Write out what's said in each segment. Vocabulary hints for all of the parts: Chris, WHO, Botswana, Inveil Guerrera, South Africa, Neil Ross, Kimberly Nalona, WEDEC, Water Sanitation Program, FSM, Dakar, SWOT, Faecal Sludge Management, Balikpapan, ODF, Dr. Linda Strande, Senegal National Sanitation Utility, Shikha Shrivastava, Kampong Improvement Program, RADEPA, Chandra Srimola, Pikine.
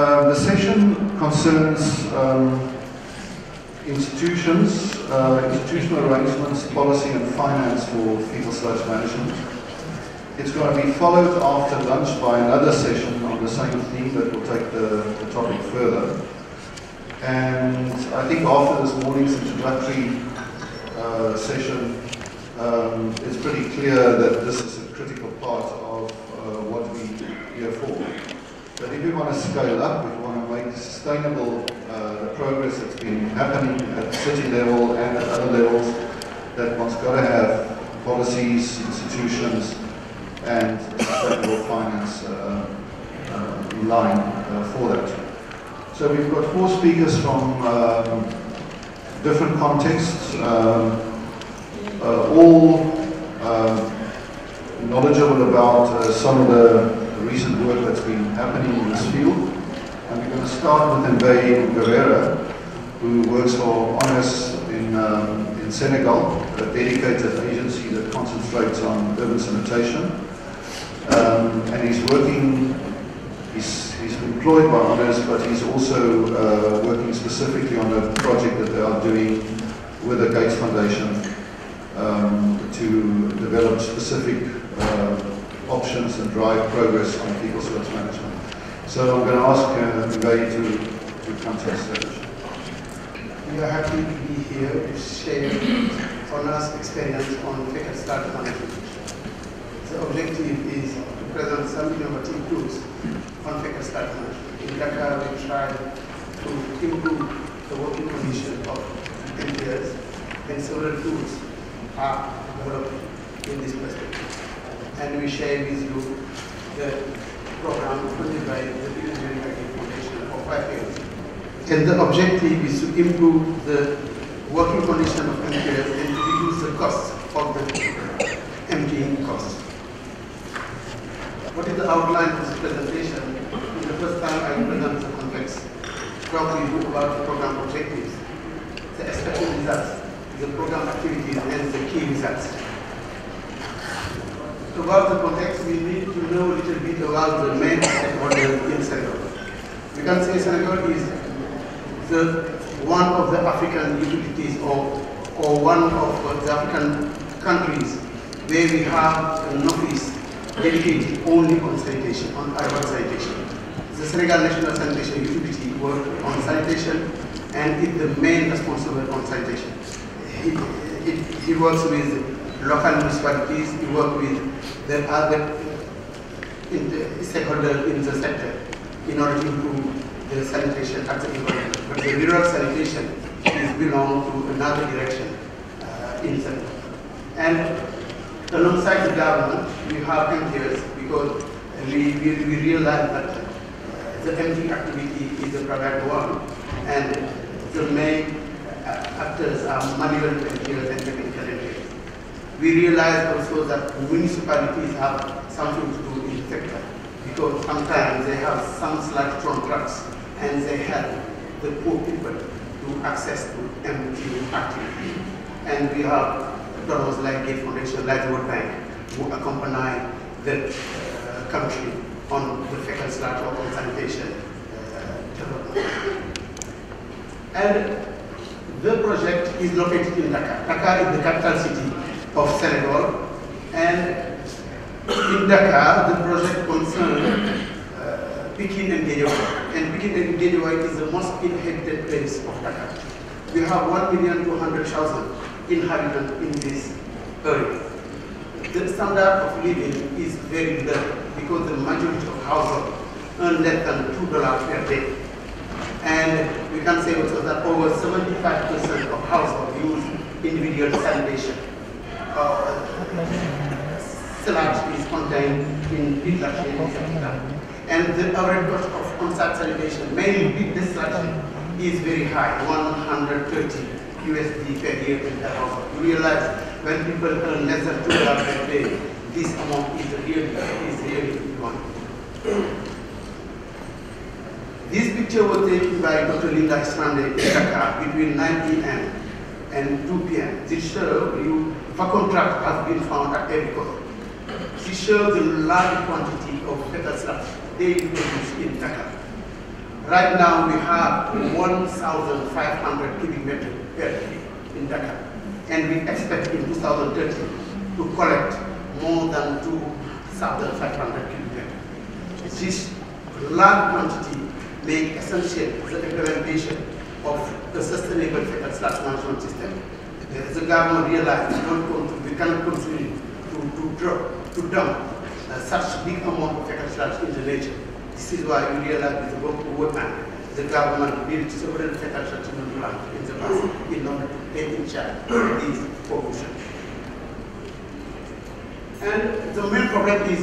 The session concerns institutions, institutional arrangements, policy and finance for fetal sludge management. It's going to be followed after lunch by another session on the same theme that will take the topic further. And I think after this morning's introductory session, it's pretty clear that this is a critical part of what we're here for. But if we want to scale up, if we want to make sustainable progress that's been happening at city level and at other levels, that one's got to have policies, institutions, and sustainable finance in line for that. So we've got four speakers from different contexts, all knowledgeable about some of the recent work that's been happening in this field. And we're going to start with Inveil Guerrera, who works for ONAS in Senegal, a dedicated agency that concentrates on urban sanitation. And he's working, he's employed by ONAS, but he's also working specifically on a project that they are doing with the Gates Foundation to develop specific options and drive progress on fetal sludge management. So I'm going to ask Inveil to come to the stage. We are happy to be here to share ONAS experience on fetal sludge management. The objective is to present some innovative tools on fecal sludge management. In Dakar, we try to improve the working condition of employers, and several tools are developed in this perspective. And we share with you the program funded by the Bill and Melinda Gates Foundation for 5 years. And the objective is to improve the working condition of employers and to reduce the cost of the emptying costs. What is the outline of this presentation? In the first time I present the context, talk to you about the program objectives, the expected results, the program activities, and the key results. About the context, we need to know a little bit about the main stakeholders in Senegal. We can say Senegal is one of the African utilities or one of the African countries where we have an office dedicated only on sanitation, on urban sanitation. The Senegal National Sanitation Utility works on sanitation and is the main responsible on sanitation. He works with local municipalities, he works with the other stakeholders in the sector in order to improve the sanitation at the environment. But the rural sanitation is belongs to another direction in Senegal. And alongside the government, we have MTOs because we realize that the MT activity is a private one and the main actors are manual MTOs and technical MTOs. We realize also that municipalities have something to do in the sector because sometimes they have some slack from trucks and they help the poor people to access to MTO activity. And we have programs like Gates Foundation, like the World Bank, who accompany the country on the fecal sludge or on sanitation development. And the project is located in Dakar. Dakar is the capital city of Senegal. And in Dakar, the project concerns Pikine and Guédiawaye. And Pikine and Guédiawaye is the most inhabited place of Dakar. We have 1,200,000 inhabitant in this area. The standard of living is very low because the majority of households earn less than $2 per day. And we can say also that over 75% of households use individual sanitation. Sludge is contained in big sludge. And the average cost of on-site sanitation, mainly big sludge, is very high, $130 per year in the house. You realize when people earn less than $2 per day, this amount is really one. This picture was taken by Dr. Linda Strande in Dakar between 9 a.m. and 2 p.m. This shows you vacuum traps have been found at every corner. This shows the large quantity of fecal sludge they produce in Dakar. Right now we have 1,500 cubic meters per day in Dakar, and we expect in 2030 to collect more than 2,500 cubic meters. This large quantity makes essential the implementation of the sustainable fecal sludge management system. The government realized we cannot continue to dump such big amount of fecal sludge in the nature. This is why we realized with the work of World Bank, the government built several fecal sludge treatment plants in the past in order to take in charge these pollution. And the main problem is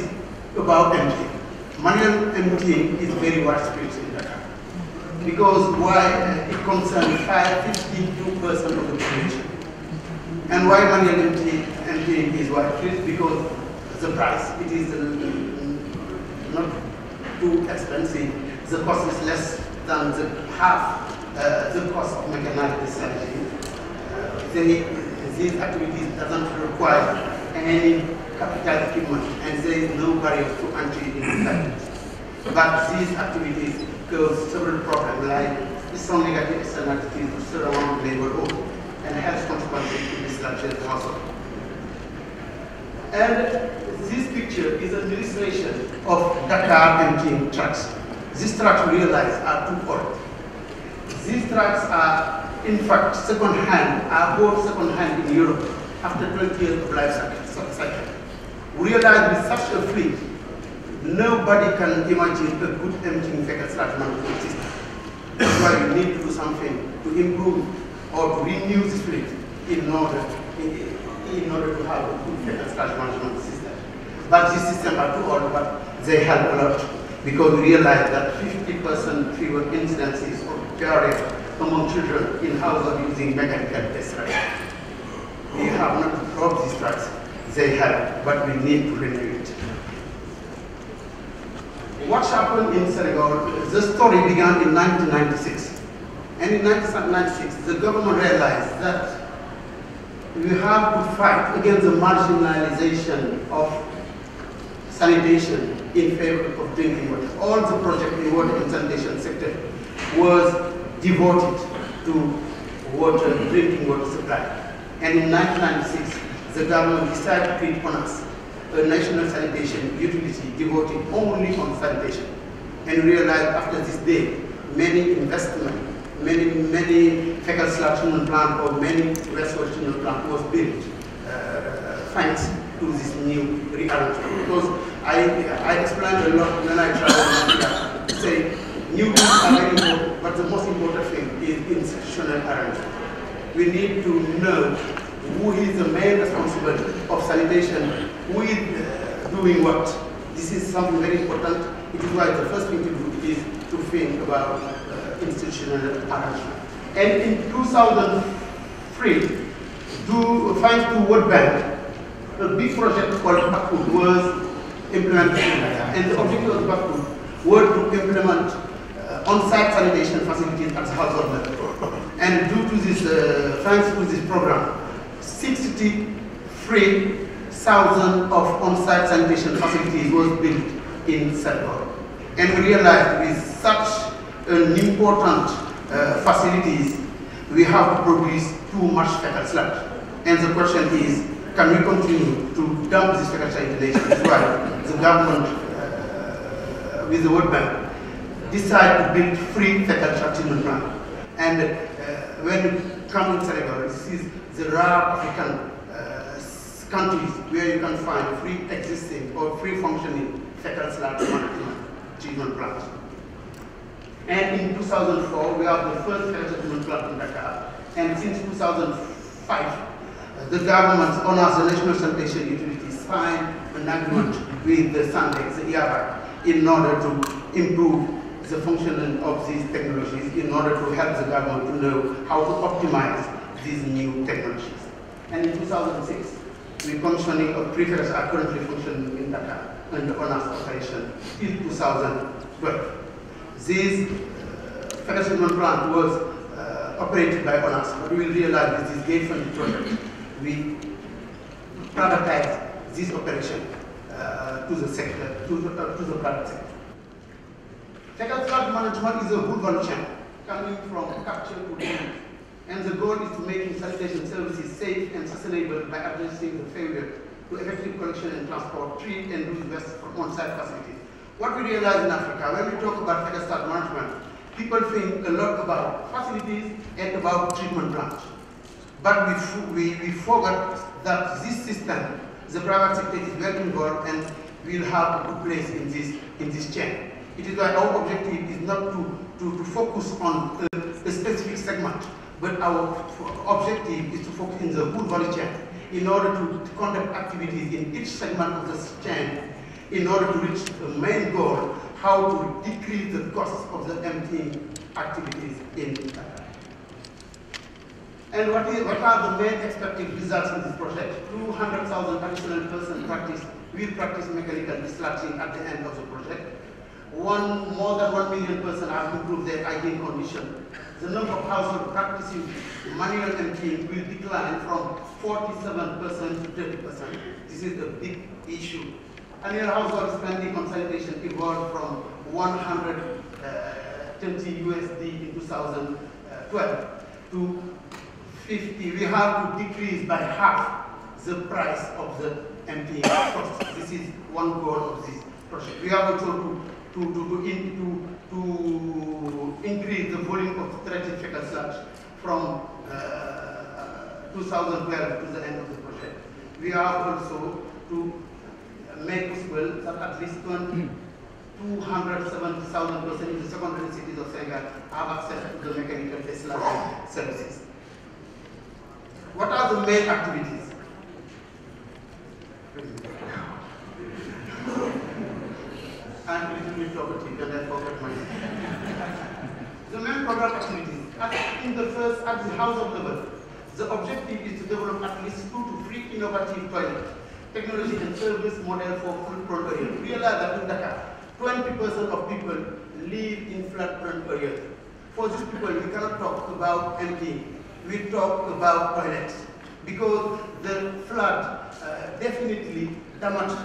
about emptying. Manual emptying is very widespread in the country because why it concerns 52% of the population. And why manual emptying is widespread? Because the price, it is not too expensive. The cost is less than half the cost of mechanized desalination. These activities doesn't require any capital equipment, and there is no barrier to entry in these activities. But these activities cause several problems, like some negative externalities to surround labor over, and health consequences to disruption also. And this picture is an illustration of Dakar emptying trucks. These trucks, we realize, are too old. These trucks are, in fact, second-hand, are bought second-hand in Europe after 20 years of life cycle. We realize with such a fleet, nobody can imagine a good emptying fecal sludge management system. That's why we need to do something to improve or to renew this fleet in order to have a good fecal sludge management system. But these systems are too old, but they help a lot because we realize that 50% fewer incidences of diarrhea among children in households using mechanical destruction. We have not dropped these drugs, they help, but we need to renew it. What happened in Senegal? The story began in 1996. And in 1996, the government realized that we have to fight against the marginalization of sanitation in favor of drinking water. All the projects in water and sanitation sector was devoted to water, drinking water supply. And in 1996, the government decided to create ONAS, a national sanitation utility devoted only on sanitation. And realized after this day, many investment, many fecal sludge treatment plant or many wastewater treatment plant was built, thanks to this new reality. Because I explained a lot when I travel to say new things are very important, but the most important thing is institutional arrangement. We need to know who is the main responsible of sanitation, who is doing what. This is something very important. It is why the first thing to do is to think about institutional arrangement. And in 2003, thanks to World Bank, a big project called PACU was implemented in Dhaka, and the objective of PACU were to implement on-site sanitation facilities at the household level. And due to this, thanks to this program, 63,000 of on-site sanitation facilities was built in Senegal. And we realized with such an important facilities, we have to produce too much fecal sludge. And the question is, can we continue to dump this fecal sludge in the nation? That's why the government, with the World Bank, decided to build free fecal sludge treatment plant. And when you come to Senegal, this is the rare African countries where you can find free existing or free functioning fecal sludge treatment plant. And in 2004, we have the first fecal sludge treatment plant in Dakar. And since 2005, the government, ONAS, the National Sanitation Utility, signed an agreement with the SanDex, the IWAS, in order to improve the functioning of these technologies, in order to help the government to know how to optimize these new technologies. And in 2006, recommissioning of precursors are currently functioning in Dhaka under ONAS operation till 2012. This fecal treatment plant was operated by ONAS, but we realized this is gate-funded project. We privatize this operation to the private sector. Tackle flood management is a whole venture coming from capture to land, and the goal is to make sanitation services safe and sustainable by addressing the failure to effective collection and transport, treat and reduce waste from on-site facilities. What we realize in Africa, when we talk about tackle flood management, people think a lot about facilities and about treatment plants. But we forgot that this system, the private sector is well involved and will have a good place in this chain. It is why our objective is not to focus on a specific segment, but our objective is to focus in the whole value chain in order to conduct activities in each segment of the chain in order to reach the main goal, how to decrease the cost of the emptying activities in Dhaka. And what are the main expected results in this project? 200,000 additional persons will practice mechanical dislodging at the end of the project. More than 1 million persons have improved their hygiene condition. The number of households practicing manual emptying will decline from 47% to 30%. This is a big issue. Annual household spending on sanitation evolved from $120 USD in 2012 to 50. We have to decrease by half the price of the emptying cost. This is one goal of this project. We have also to increase the volume of treated fecal sludge from 2012 to the end of the project. We are also to make possible that at least 270,000 persons in the secondary cities of Senegal have access to the mechanical dislodging services. What are the main activities? I'm a little bit talkative and I forgot my name. The main program activities. At the household level, the objective is to develop at least 2 to 3 innovative toilets, technology and service model for flood-prone areas. Realize that in Dakar, 20% of people live in flood-prone areas. For these people, we cannot talk about emptying. We talk about toilets, because the flood definitely damaged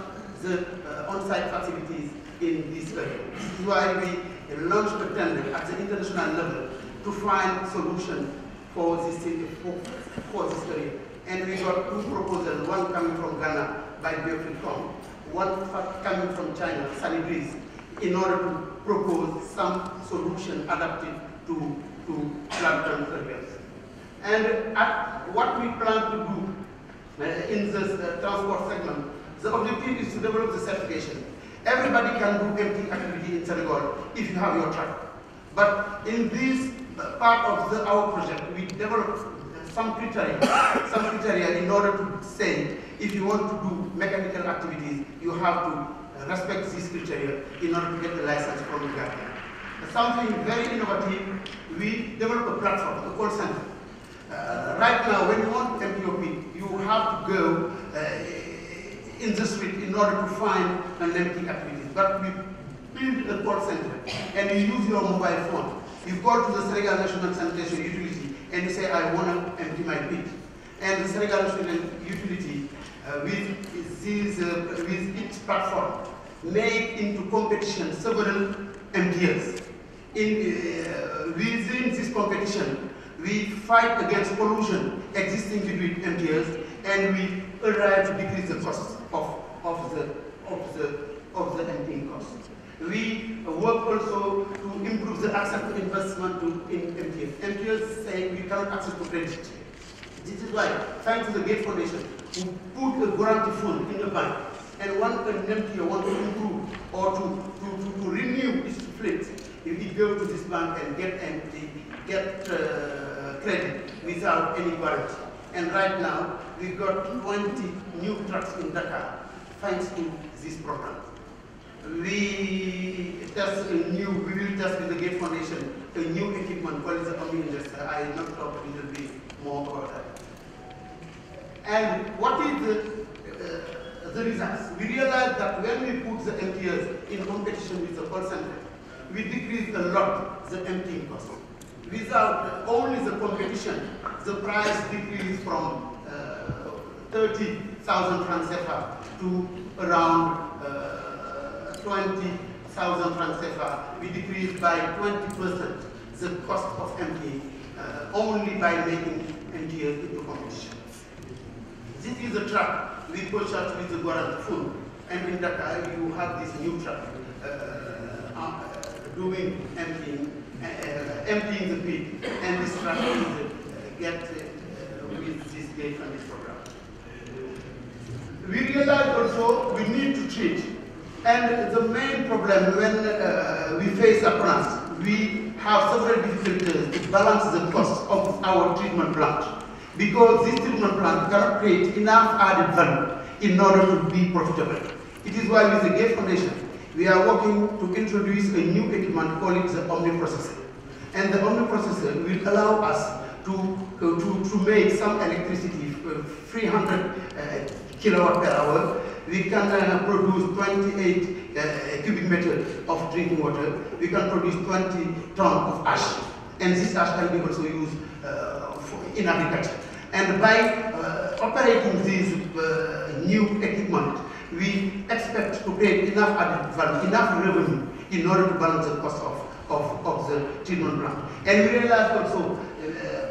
the on-site facilities in this area. This is why we launched a tender at the international level to find solutions for this area. And we got 2 proposals, one coming from Ghana by Bappenas, one coming from China, SanDex, in order to propose some solution adapted to flood-prone areas. And what we plan to do in this transport segment, the objective is to develop the certification. Everybody can do empty activity in Senegal if you have your truck. But in this part of our project, we developed some criteria in order to say if you want to do mechanical activities, you have to respect these criteria in order to get the license from the government. Something very innovative, we developed a platform, a call center. Right now, when you want to empty your pit, you have to go in the street in order to find an empty activity. But we build a call center and you use your mobile phone. You go to the Senegal National Sanitation Utility and you say, I want to empty my pit. And the Senegal National Utility, with its platform, made into competition several emptiers. Within this competition, we fight against pollution existing between MTLs, and we arrive to decrease the cost of the emptying cost. We work also to improve the access to investment in MTLs. MTLs say we cannot access to credit. This is why, thanks to the Gates Foundation, we put a guarantee fund in the bank, and one can MTL want to improve or to renew its fleet. If we go to this bank and get credit without any guarantee. And right now, we've got 20 new trucks in Dakar, thanks to this program. We will test with the Gates Foundation, a new equipment called the Omniprocessor. I will not talk a little bit more about that. And what is the results? We realized that when we put the MTLs in competition with the call center, we decreased a lot the emptying cost. Without only the competition, the price decreased from 30,000 francs CFA to around 20,000 1,000 francs CFA, we decreased by 20% the cost of MTA only by making MTA into competition. This is a track we push out with the Guarantee Fund, and in Dakar you have this new track doing emptying the pit, and this track is get with this Gates and this program. We realize also we need to treat, and the main problem when we face a plant, we have several difficulties to balance the cost of our treatment plant, because this treatment plant cannot create enough added value in order to be profitable. It is why with the Gates Foundation, we are working to introduce a new equipment called the Omniprocessor. And the Omniprocessor will allow us to make some electricity 300 kilowatt per hour. We can produce 28 cubic meters of drinking water. We can produce 20 tons of ash. And this ash can be also used in agriculture. And by operating these new equipment, we expect to create enough added value, enough revenue in order to balance the cost of the treatment plant. And we realize also,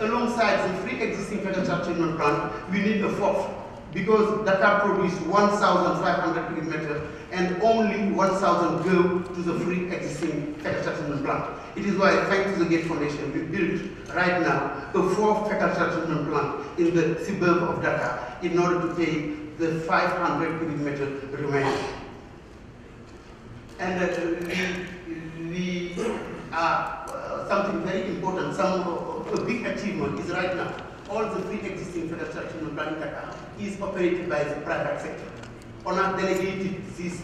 alongside the three existing federal treatment plant, we need a fourth, because Dakar produces 1,500 cubic meters and only 1,000 go to the three existing federal treatment plant. It is why, thanks to the Gates Foundation, we built right now a fourth federal treatment plant in the suburb of Dakar in order to pay the 500 cubic meter remaining. And we are something very important. A big achievement is right now all the three existing federal treatment plant in Dakar is operated by the private sector. ONAS delegated this,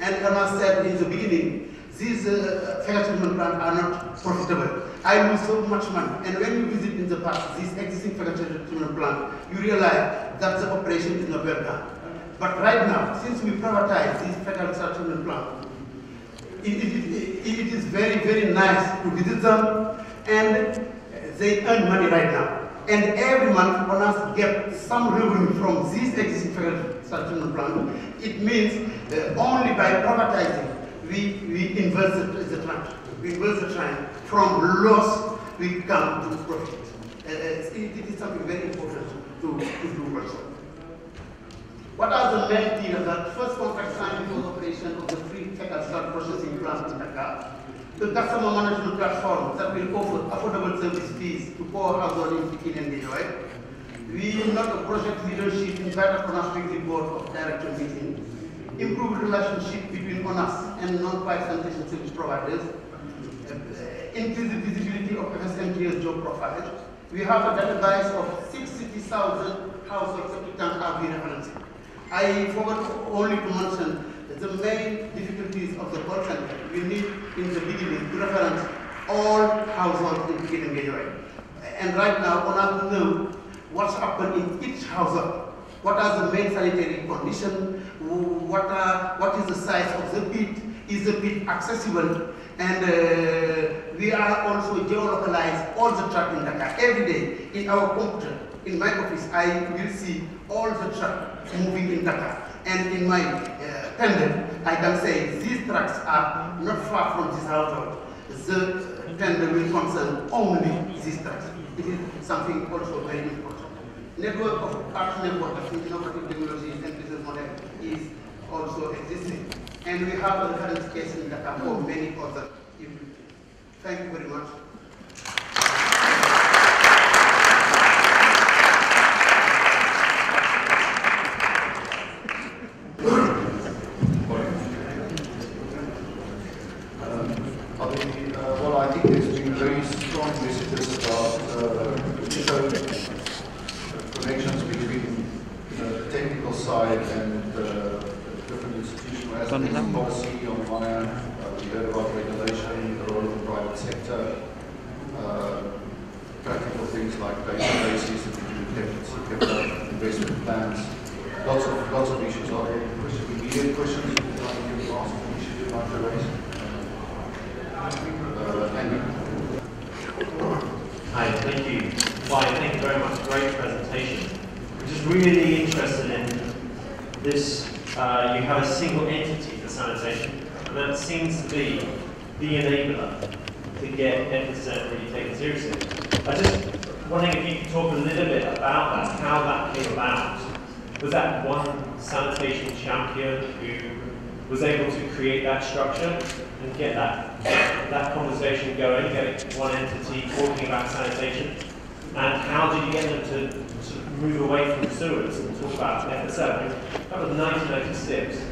and ONAS said in the beginning, these federal treatment plants are not profitable. I lose so much money. And when you visit in the past this existing federal treatment plant, you realize that the operation is not well done. But right now, since we privatize this federal treatment plant, it is very, very nice to visit them, and they earn money right now. And every month, ONAS gets some revenue from this existing federal treatment plant. It means only by privatizing, we invert the trend. We invert the trend. From loss, we come to profit. It is something very important to do also. What are the main deals? That first contract signed for the operation of the free federal start processing plant in Dakar. The customer management platform that will offer affordable service fees to poor households in Pikine and Guédiawaye. We will not a project leadership in fact of ONAS weekly board of director meeting. Improved relationship between ONAS and non-pipe sanitation service providers. Increased visibility of FSMTS job profile. We have a database of 60,000 households that have been referenced. I forgot only to mention the main difficulties of the call center. We need, in the beginning, to reference all households in Pikine and Guédiawaye. And right now, ONAS knows what's happened in each household. What are the main sanitary conditions? What is the size of the pit? Is the pit accessible? And we are also geolocalized all the track in Dakar. Every day, in our computer, in my office, I will see all the track moving in Dakar. And in my tender, I can say these tracks are not far from this household. The tender will concern only these tracks. It is something also very important. Network of art network of innovative technologies and business model is also existing. And we have a reference case in Dakar for many other activities. Thank you very much. This, you have a single entity for sanitation, that seems to be the enabler to get EPICENT really taken seriously. I just wondering if you could talk a little bit about that, how that came about. Was that one sanitation champion who was able to create that structure and get that conversation going, get one entity talking about sanitation? And how did you get them to sort of move away from sewers and talk about EPICENT? That was 1996.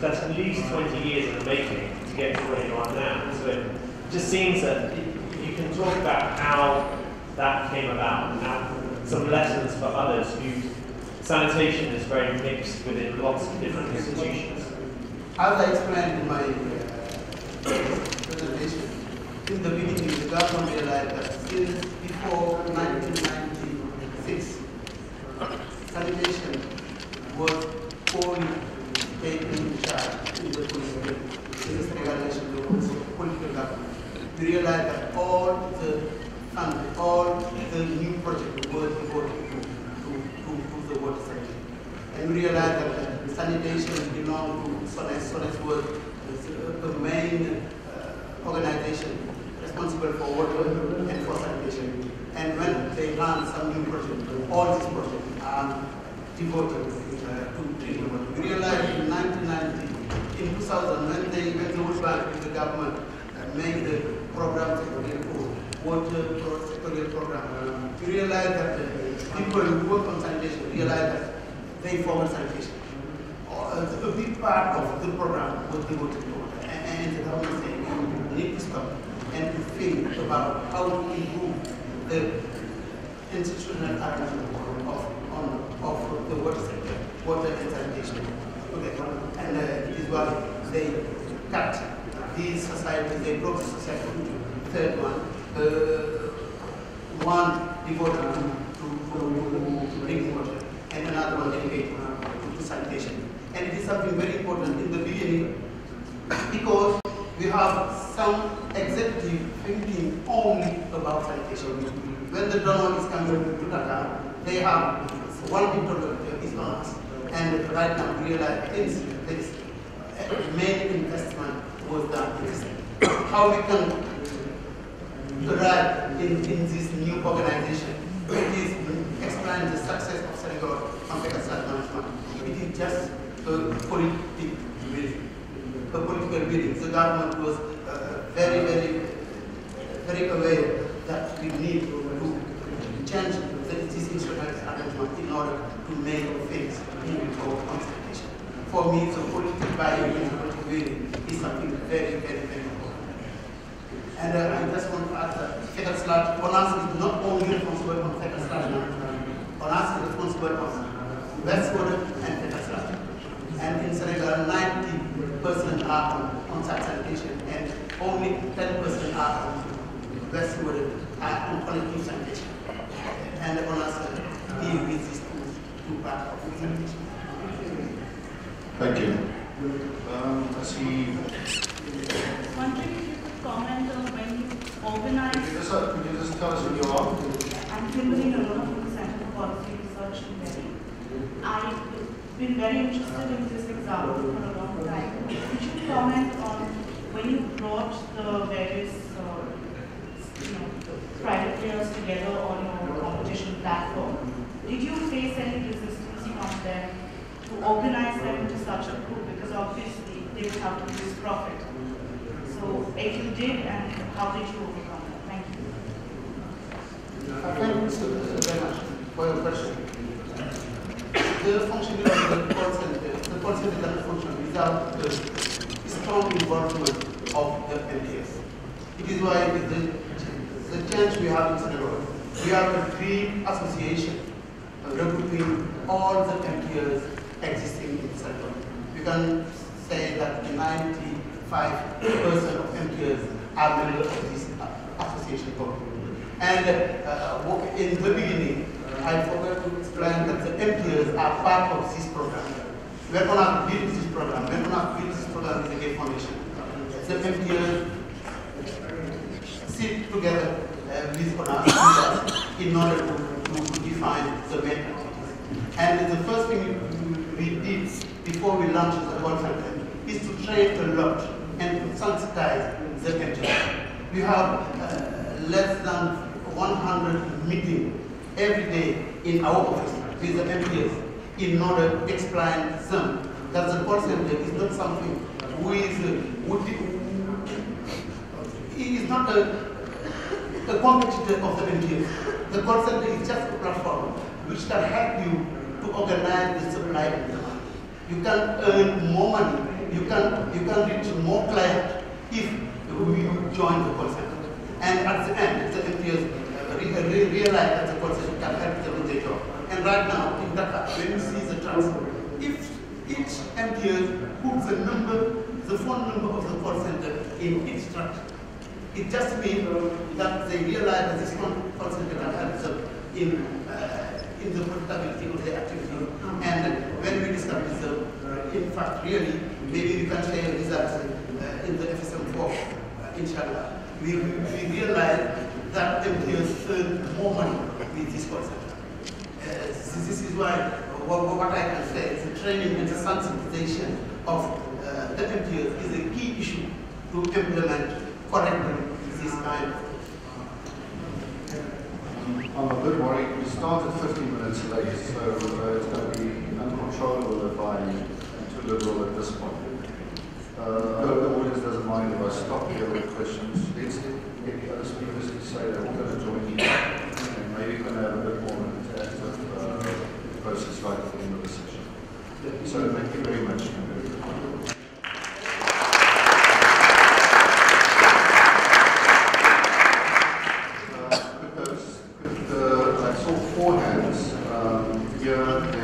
That's at least 20 years in the making to get to where you are now. So it just seems that you can talk about how that came about and how some lessons for others who sanitation is very mixed within lots of different institutions. As I explained in my presentation, in the beginning, the government realized that since before 1996, sanitation was only taken charge in the community. Since regulation was political government, we realized that all the new projects were devoted to the water sector. And we realized that sanitation belonged to SONES. SONES was the main organization responsible for water and for sanitation. And when they ran some new projects, all these projects are devoted to treating water. We realized in 1990, in 2000, when the World Bank and the government made the programs available, water sectorial program, we realized that people who work on sanitation realized that they formed sanitation. A big part of the program was devoted to water, and the government said we need to stop and to think about how to improve the institutional arrangement of the water sector, water and sanitation. Okay. And it is why they cut these societies, they broke the society into the third one. One devoted to drinking water and another one dedicated to sanitation. And it is something very important in the beginning because we have some executive thinking only about sanitation. When the donor is coming to Dhaka, they have one big donor is ONAS. And right now we realize this main investment was done in this. How we can arrive in this new organization, it is explain the success of Senegal Management. It is just a political building. The government was very aware that we need to change this insurance arrangement in order to make things for consultation. For me, the political value in the political building is something very important. And I just want to add that fecal sludge, ONAS is not only responsible for fecal sludge management. ONAS is responsible for wastewater and fecal sludge. And in Senegal, 90% are on-site sanitation and only 10% are on wastewater and on collective sanitation. And ONAS deal with these two parts of sanitation. Thank you. I see. One thing you could comment on when you organize. Could you just tell us who you are? I'm Kimberly Nalona from the Center for Policy Research in Delhi. I've been very interested in this example for a long time. Could you comment on when you brought the various private players together on your competition platform? Did you face any resistance from them to organize them into such a group? Because obviously, they would have to lose profit. So if you did, and how did you overcome that? Thank you. Thank you very much for your question. The functioning of the call center, doesn't function without the strong involvement of the MPS. It is why the change we have in Senegal, we have a dream association regrouping all the MPS existing in Senegal. We can say that 95% of MPS are members of this association board. And in the beginning, I forgot to explain that the MPS are part of this program. We are going to build this program. We are going to build this program with the Gay Foundation. The MPS sit together with us in order to define the main activities. And the first thing we did before we launched the call center is to train a lot and sensitized secretary. We have less than 100 meetings every day in our office with the MPs in order to explain some. That's the percentage is not something it is not a competitor of the MPs. The percentage is just a platform which can help you to organize the supply and demand. You can earn more money. You can reach more clients if you join the call center. And at the end, the MPs realize that the call center can help them with their job. And right now in Dhaka, when you see the transfer, if each MPS puts the number, the phone number of the call center in its structure, it just means that they realize that this call center can help them in the profitability of their activity. And when we discuss this, in fact, really, maybe we can share results in the FSM4, inshallah. We realize that MPS earn more money with this call center. This is why what I can say is the training and the sensitization of the MPOs is a key issue to implement correctly this kind of thing. I'm a bit worried. We started 15 minutes late, so it's going to be uncontrollable if I am too liberal at this point. I hope the audience doesn't mind if I stop here with questions. Let's get the other speakers to say they're going to join you, and maybe going to have a bit more process right at the end of the session. So thank you very much. I saw four hands here. If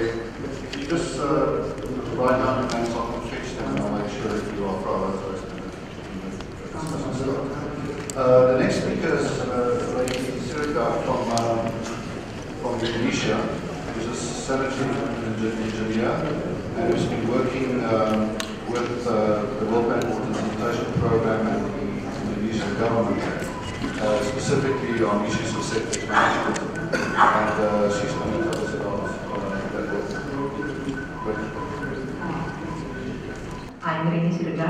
you just write down the hands, I can fetch them and I'll make sure that you are prioritized. The next speaker is from Indonesia. Sanitary engineer, and who's been working with the World Bank Water Sanitation Program and the Indonesian government, specifically on issues of septic management, and she's going to tell us about that work. I'm Rini Sirga.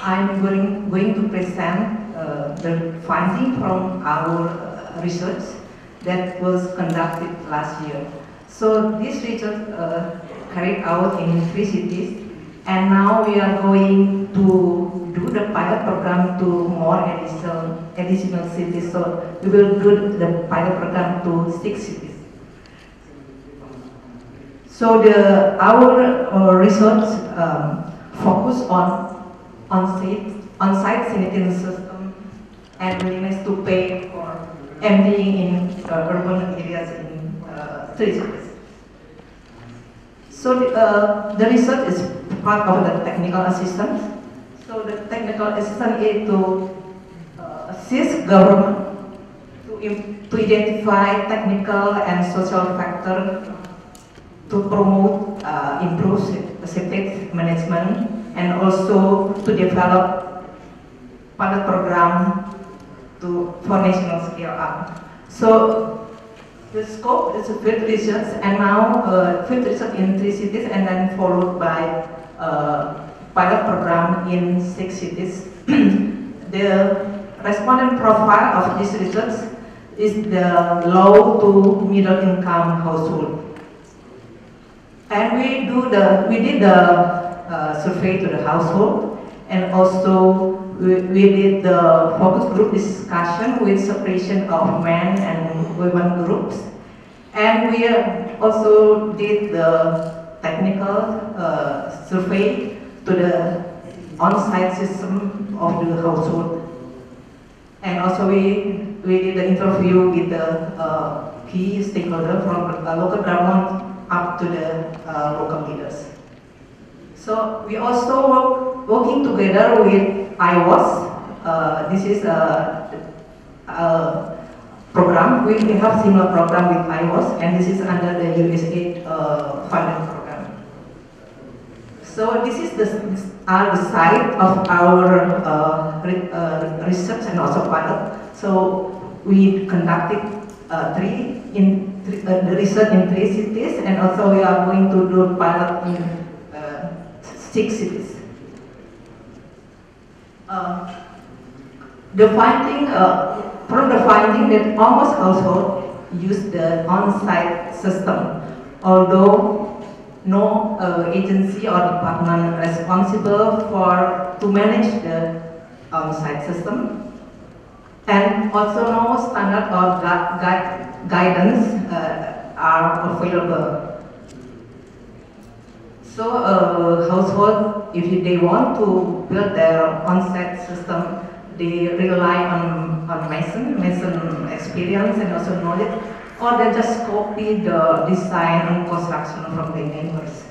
I'm going to present the finding from our research that was conducted last year. So this research carried out in three cities, and now we are going to do the pilot program to more additional cities. So we will do the pilot program to 6 cities. So our research focus on on-site sanitation system and willingness to pay for emptying in urban areas in three cities. So the research is part of the technical assistance. So the technical assistance is to assist government to identify technical and social factors to promote improved septic management, and also to develop pilot program for national scale up. So the scope is field research, and now field research in 3 cities, and then followed by pilot program in 6 cities. The respondent profile of this research is the low to middle income household, and we did the survey to the household, and also we did the focus group discussion with separation of men and women groups, and we also did the technical survey to the on-site system of the household, and also we did the interview with the key stakeholders from the local government up to the local leaders. So we also working together with IWAS. This is a program. We have similar program with IWAS, and this is under the USAID funding program. So this is the site of our research and also pilot. So we conducted the research in 3 cities, and also we are going to do pilot in 6 cities. from the finding that almost households use the on-site system, although no agency or department responsible to manage the on-site system, and also no standard or guidance are available. So household, if they want to build their on-site system, they rely on mason experience and also knowledge, or they just copy the design and construction from their neighbors.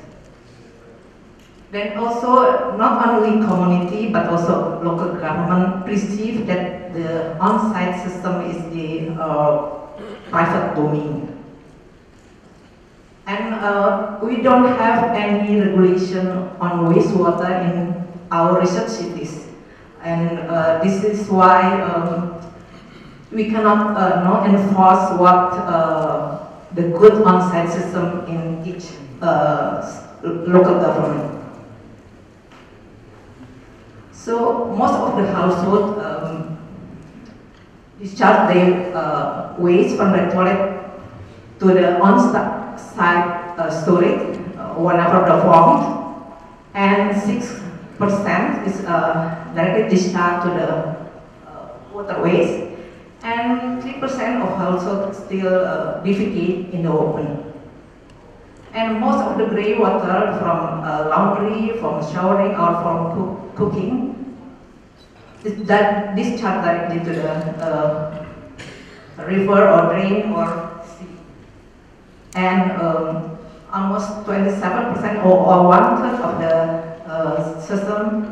Then also, not only community but also local government perceive that the on-site system is the private domain. And we don't have any regulation on wastewater in our research cities, and this is why we cannot not enforce what the good on-site system in each local government. So most of the household discharge their waste from the toilet to the on-site storage whenever performed, and 6% is directly discharged to the waterways, and 3% of households still defecate in the open. And most of the grey water from laundry, from showering, or from cooking is that discharged directly to the river or drain or. And almost 27% or 1/3 of the system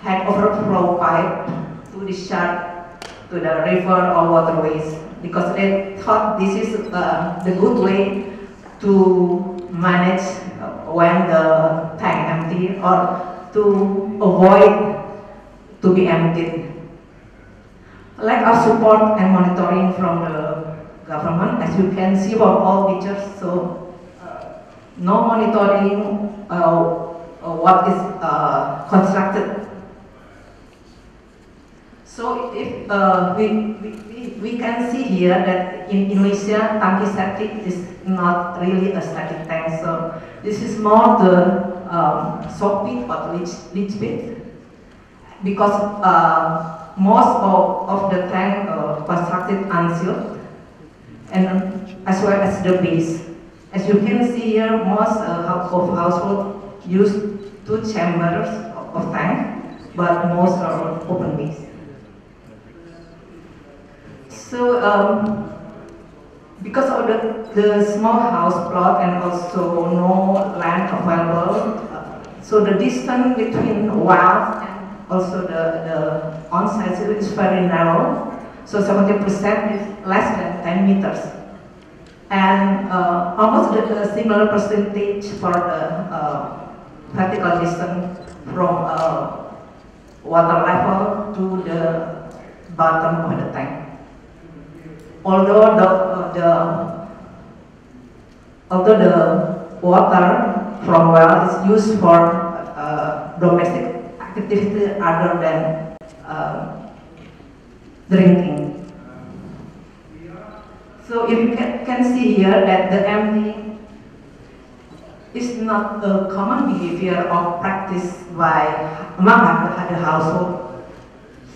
had overflow pipe to discharge to the river or waterways, because they thought this is the good way to manage when the tank empty, or to avoid to be emptied. Lack of support and monitoring from the government, as you can see from all pictures. So no monitoring what is constructed. So if we can see here that in Indonesia, tangki septic is not really a static tank. So this is more the soap pit or leach pit, because most of the tank constructed unsealed, and as well as the base. As you can see here, most of households use 2 chambers of tank, but most are open base. So because of the small house plot and also no land available, so the distance between wells and also the on-site is very narrow. So 70% is less than 10 meters, and almost a similar percentage for the practical distance from water level to the bottom of the tank. Although the water from well is used for domestic activity other than drinking. So if you can see here that the emptying is not a common behavior or practice among the household.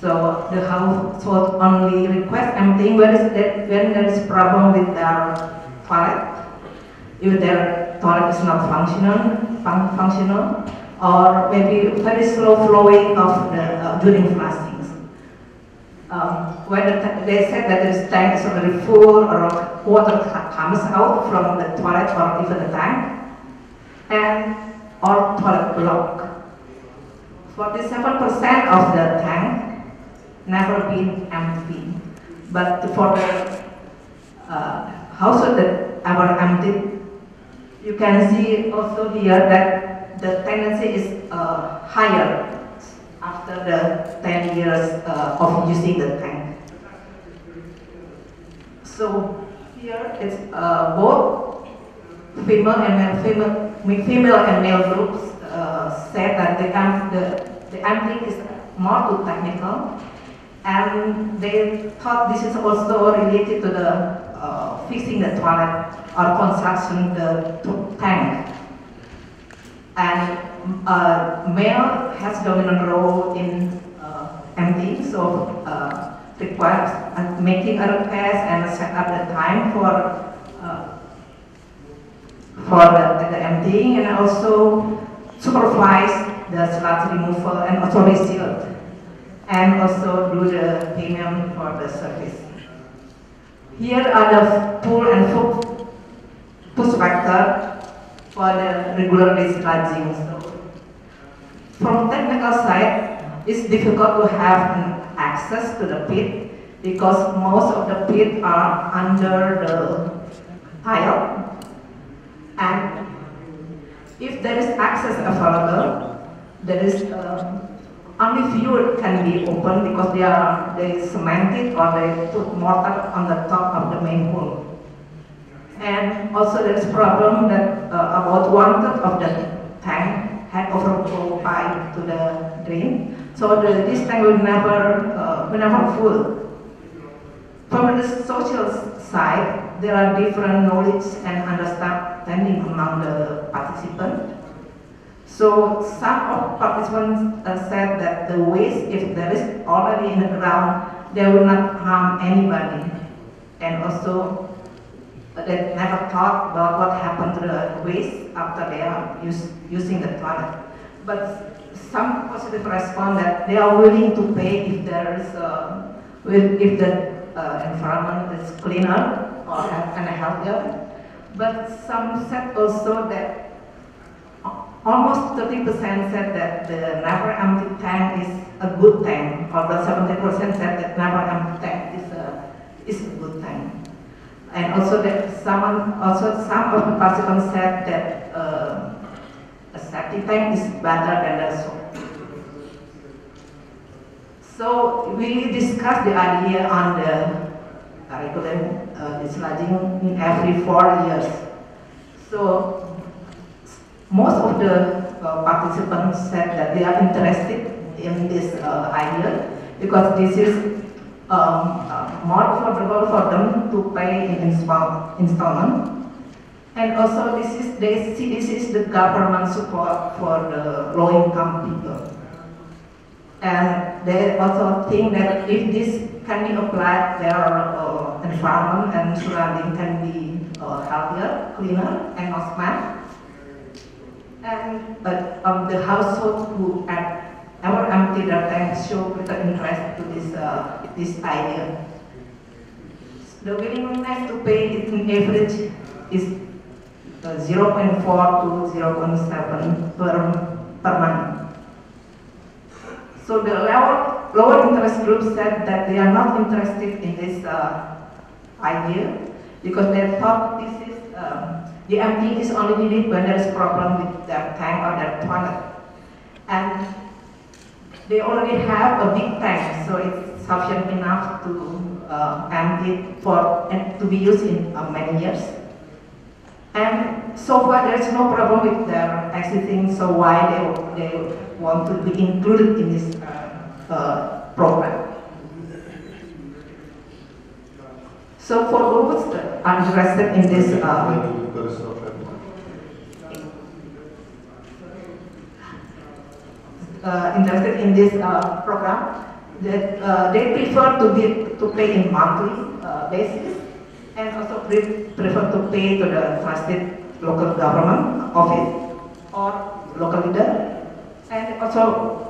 So the household only requests emptying when there is problem with their toilet, if their toilet is not functional, or maybe very slow flowing of the during flushing. When they said that the tank is already full, or water comes out from the toilet or even the tank, and or toilet block. 47% of the tank never been empty, but for the household that ever emptied, you can see also here that the tendency is higher after the 10 years of using the tank. So here it's both female and male groups said that the emptying is more to technical, and they thought this is also related to the fixing the toilet or construction the tank. And male has dominant role in MD, so requires making a request and set up the time for the MD, and also supervise the sludge removal and also resealed, and also do the payment for the service. Here are the pull and push factor for the regular dislodging. So, from technical side, it's difficult to have an access to the pit because most of the pits are under the tile, and if there is access available, there is only few can be open because they cemented or they put mortar on the top of the main hole. And also there is problem that about 1/3 of the tank had overflow pipe to the drain, so this tank will never full. From the social side, there are different knowledge and understanding among the participants. So some of participants said that the waste, if there is already in the ground, they will not harm anybody. And also, they never thought about what happened to the waste after they are using the toilet. But some positive response that they are willing to pay if there is if the environment is cleaner or and healthier. But some said also that almost 30% said that the never empty tank is a good tank, although 70% said that never empty tank is a good tank. And also that some of the participants said that a septic tank is better than a soap. So we discussed the idea on the curriculum dislodging in every 4 years. So most of the participants said that they are interested in this idea because this is more affordable for them to pay in installment, and also this is the government support for the low-income people. And they also think that if this can be applied, their environment and surrounding can be healthier, cleaner, and more smart. And the household who ever empty their tank show greater interest to this idea. The willingness to pay in average is 0.4 to 0.7 per month. So the lower interest group said that they are not interested in this idea because they thought this is the emptying is only needed when there is problem with their tank or their toilet. And they already have a big tank, so it's sufficient enough to empty and to be used in many years. And so far there is no problem with their existing, so why they want to be included in this program. So for those that are interested in this, program, that they prefer to pay in monthly basis, and also prefer to pay to the trusted local government office or local leader, and also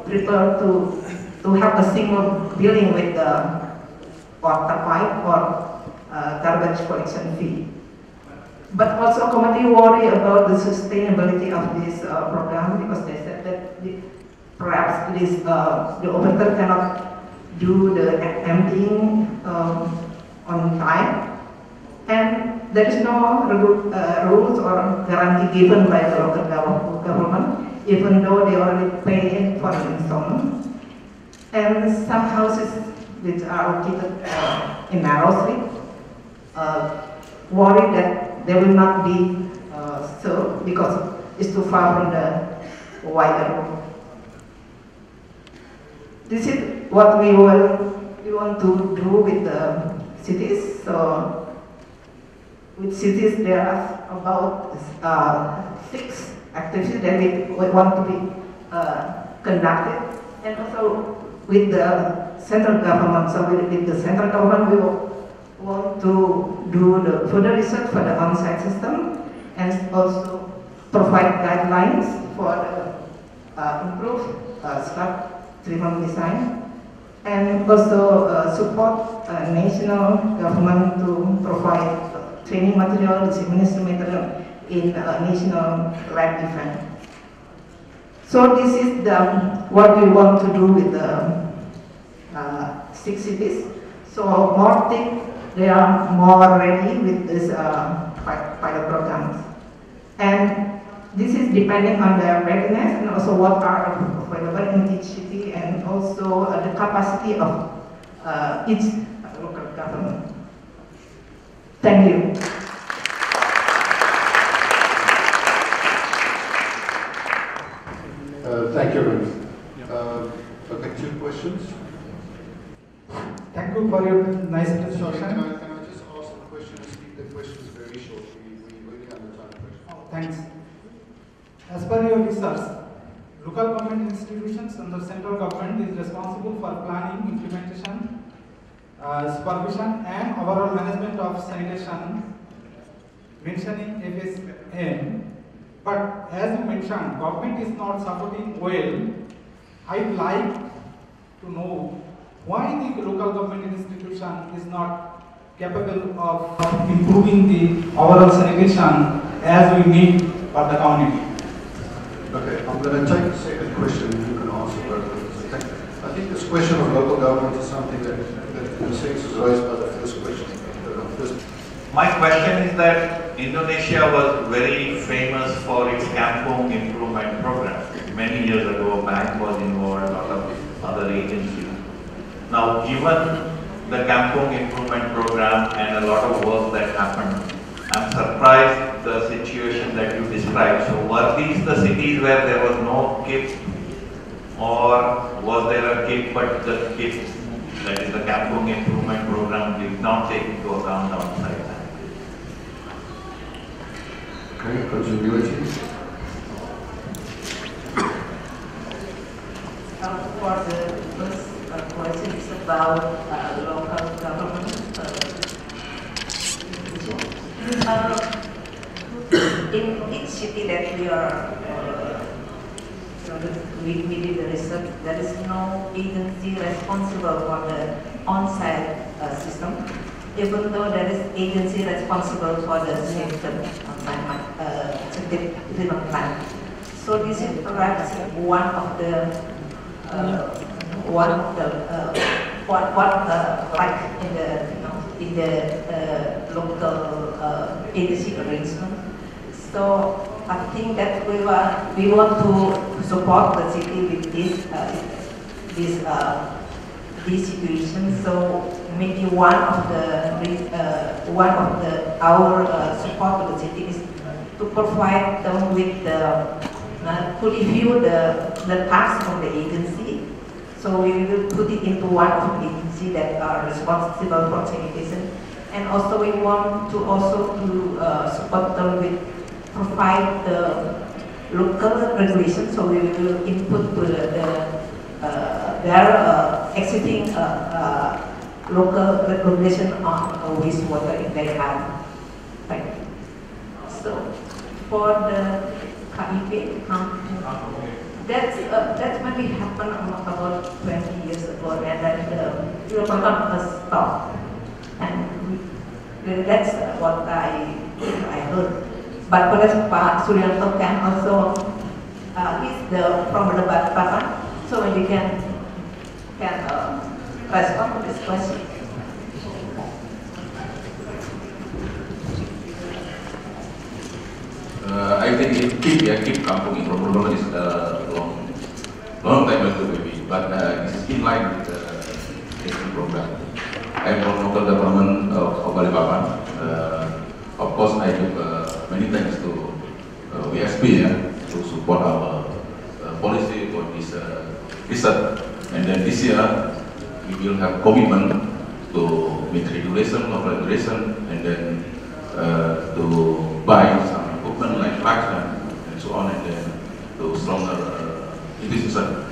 prefer to have a single billing with the water pipe or garbage collection fee. But also committee worry about the sustainability of this program because they said that perhaps this, the operator cannot do the emptying on time, and there is no rules or guarantee given by the local government, even though they already pay for an installment. And some houses which are located in narrow street worried that they will not be served because it's too far from the wider road. This is what we want to do with the cities. So with cities, there are about 6 activities that we want to be conducted, and also with the central government. So with the central government, we want to do the further research for the on-site system, and also provide guidelines for the improved slab treatment design, and also support national government to provide training material, dissemination material in national lab event. So this is the what we want to do with the 6 cities. So more things, they are more ready with this pilot programs. And this is depending on their readiness and also what are available in each city, and also the capacity of each local government. Thank you. Thank you, Rajuk. Okay, 2 questions. Thank you for your nice introduction. Can I just ask the question? Keep the questions very short. We really understand the question. Oh, thanks. As per your research, local government institutions and the central government is responsible for planning, implementation, supervision and overall management of sanitation, mentioning FSM. But as you mentioned, government is not supporting well. I'd like to know why the local government institution is not capable of improving the overall sanitation as we need for the community. Okay, I'm going to take the second question. You can answer that. I think this question of local government is something that in a sense is raised by the first question. My question is that Indonesia was very famous for its Kampong Improvement Program. Many years ago, bank was involved, a lot of other agencies. Now, given the Kampong Improvement Program and a lot of work that happened, I'm surprised the situation that you described. So were these the cities where there was no KIP, or was there a KIP but the KIP, that is the Kampong Improvement Program, did not take into account outside? Okay, continuity. For the first question, it's about local government. In each city that we are we did the research, there is no agency responsible for the on-site system, even though there is agency responsible for the system treatment plan. So this is perhaps one of the right in the local agency arrangement. So I think that we want to support the city with this situation. So maybe one of our support to the city is to provide them with to review the tasks of the agency. So we will put it into one of the agencies that are responsible for sanitation, and also we want to support them with provide the local regulations. So we will input to their existing local regulation on wastewater if they have. Right. So for the KIP, that maybe happened about 20 years ago, and then the European Conference stopped, and that's what I heard. But Pak Suryanto can also is the from the Balikpapan, so you can respond to this question. I think KIP Kampung Improvement is a long time ago maybe, but this is in line with the KIP program. I am from local government of Balikpapan. Of course, I give many thanks to WSP to support our policy for this research And then this year, we will have commitment to meet regulation, local regulation, and then to buy some equipment like vacuum and so on, and then to stronger institution.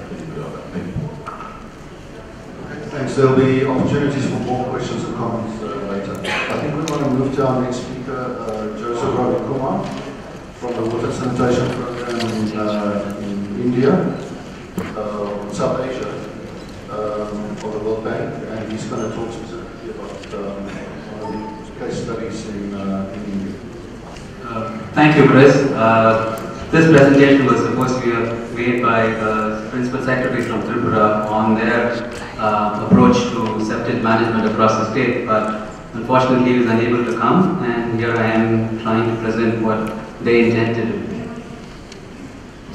Thank you. Okay, thanks. There'll be opportunities for more questions and comments later. I think we want to move to our next speaker, Joseph Ravikumar, from the Water Sanitation Program in India, South Asia, for the World Bank, and he's going to talk specifically about one of the case studies in India. Thank you, Chris. This presentation was supposed to be made by the Principal Secretary from Tripura on their approach to septic management across the state, but unfortunately he was unable to come, and here I am trying to present what they intended.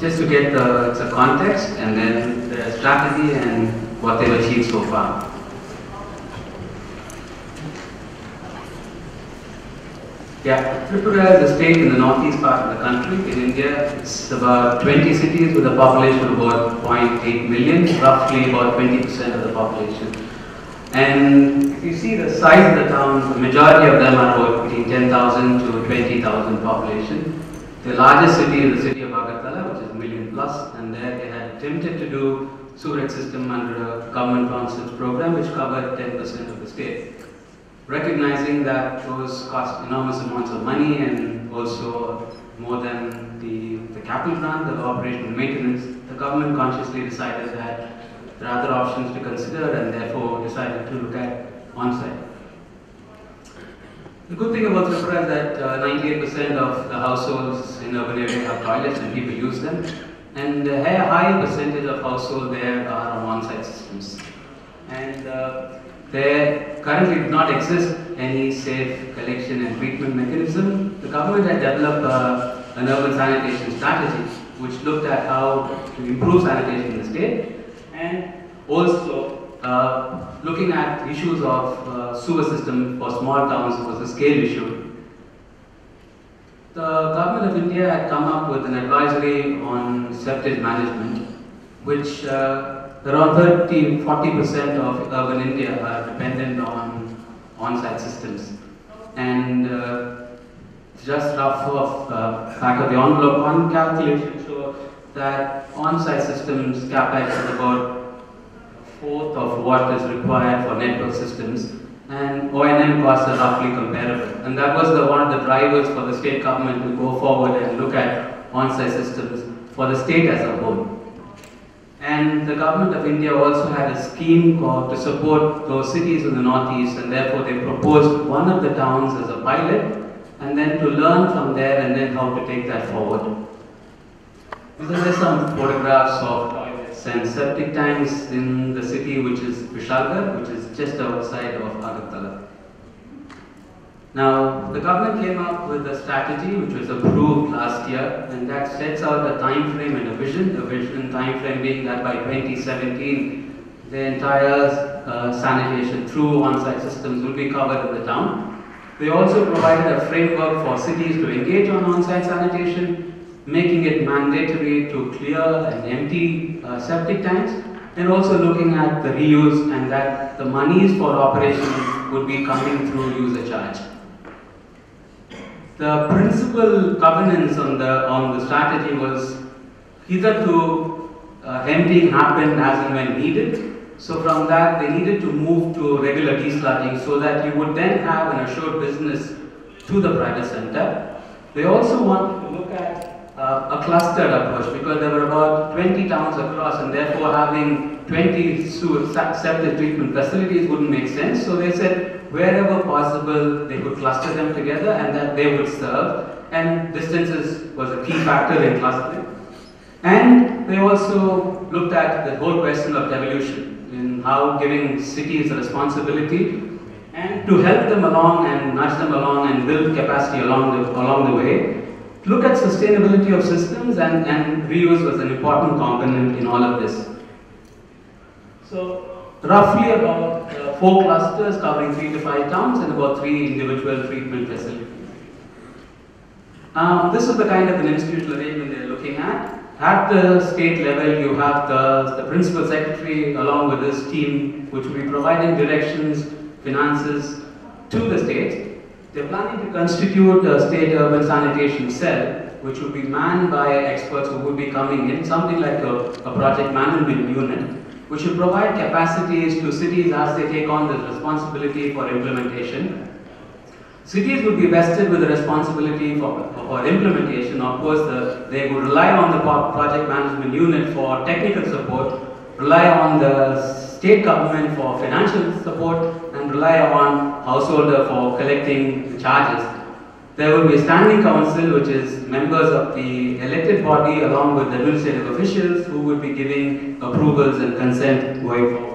Just to get the context and then the strategy and what they've achieved so far. Yeah, Tripura is a state in the northeast part of the country. In India, it's about 20 cities with a population of about 0.8 million, roughly about 20% of the population. And if you see the size of the towns, the majority of them are about between 10,000 to 20,000 population. The largest city is the city of Agartala, which is 1 million plus, and there they had attempted to do sewerage system under a government transfers program, which covered 10% of the state. Recognizing that those cost enormous amounts of money and also more than the capital grant, the operational maintenance, the government consciously decided that there are other options to consider and therefore decided to look at on-site. The good thing about Tripura is that 98% of the households in urban areas have toilets and people use them, and a high percentage of households there are on on-site systems. And there currently do not exist any safe collection and treatment mechanism. The government had developed an urban sanitation strategy which looked at how to improve sanitation in the state, and also looking at issues of sewer system for small towns was a scale issue. The government of India had come up with an advisory on septic management, which around 30–40% of urban India are dependent on on-site systems. And just rough off back of the envelope, one calculation shows that on-site systems capex is about 1/4 of what is required for network systems, and O&M costs are roughly comparable. And that was one of the drivers for the state government to go forward and look at on-site systems for the state as a whole. And the government of India also had a scheme to support those cities in the northeast, and therefore they proposed one of the towns as a pilot, and then to learn from there and then how to take that forward. These are some photographs of toilets and septic tanks in the city, which is Vishalgarh, which is just outside of Agartala. Now, the government came up with a strategy which was approved last year, and that sets out a time frame and a vision. The vision time frame being that by 2017, the entire sanitation through on-site systems will be covered in the town. They also provided a framework for cities to engage on on-site sanitation, making it mandatory to clear and empty septic tanks, and also looking at the reuse and that the monies for operation would be coming through user charge. The principal governance on the strategy was hitherto emptying happened as and when needed. So from that they needed to move to regular desludging so that you would then have an assured business to the private center. They also wanted to look at a clustered approach, because there were about 20 towns across, and therefore having 20 septic treatment facilities wouldn't make sense. So they said wherever possible they could cluster them together and that they would serve, and distances was a key factor in clustering. And they also looked at the whole question of devolution in how giving cities a responsibility and to help them along and nudge them along and build capacity along the way. Look at sustainability of systems, and reuse was an important component in all of this. So roughly about 4 clusters covering 3 to 5 towns and about 3 individual treatment facilities. This is the kind of an institutional arrangement they're looking at, At the state level, you have the principal secretary along with his team, which will be providing directions, finances to the state. They're planning to constitute a state urban sanitation cell, which will be manned by experts who will be coming in, something like a project management unit, which will provide capacities to cities as they take on the responsibility for implementation. Cities would be vested with the responsibility for implementation. Of course, they would rely on the project management unit for technical support, rely on the state government for financial support, and rely on householder for collecting the charges. There will be a standing council, which is members of the elected body along with administrative officials who will be giving approvals and consent going forward.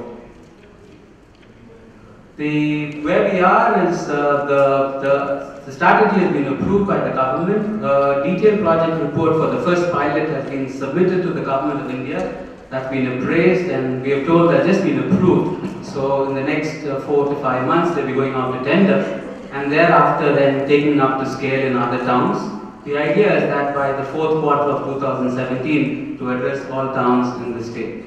Where we are is the strategy has been approved by the government. A detailed project report for the first pilot has been submitted to the government of India. That's been appraised, and we have told that just been approved. So in the next 4 to 5 months, they'll be going out to tender, and thereafter then taking up to scale in other towns. The idea is that by the fourth quarter of 2017, to address all towns in the state.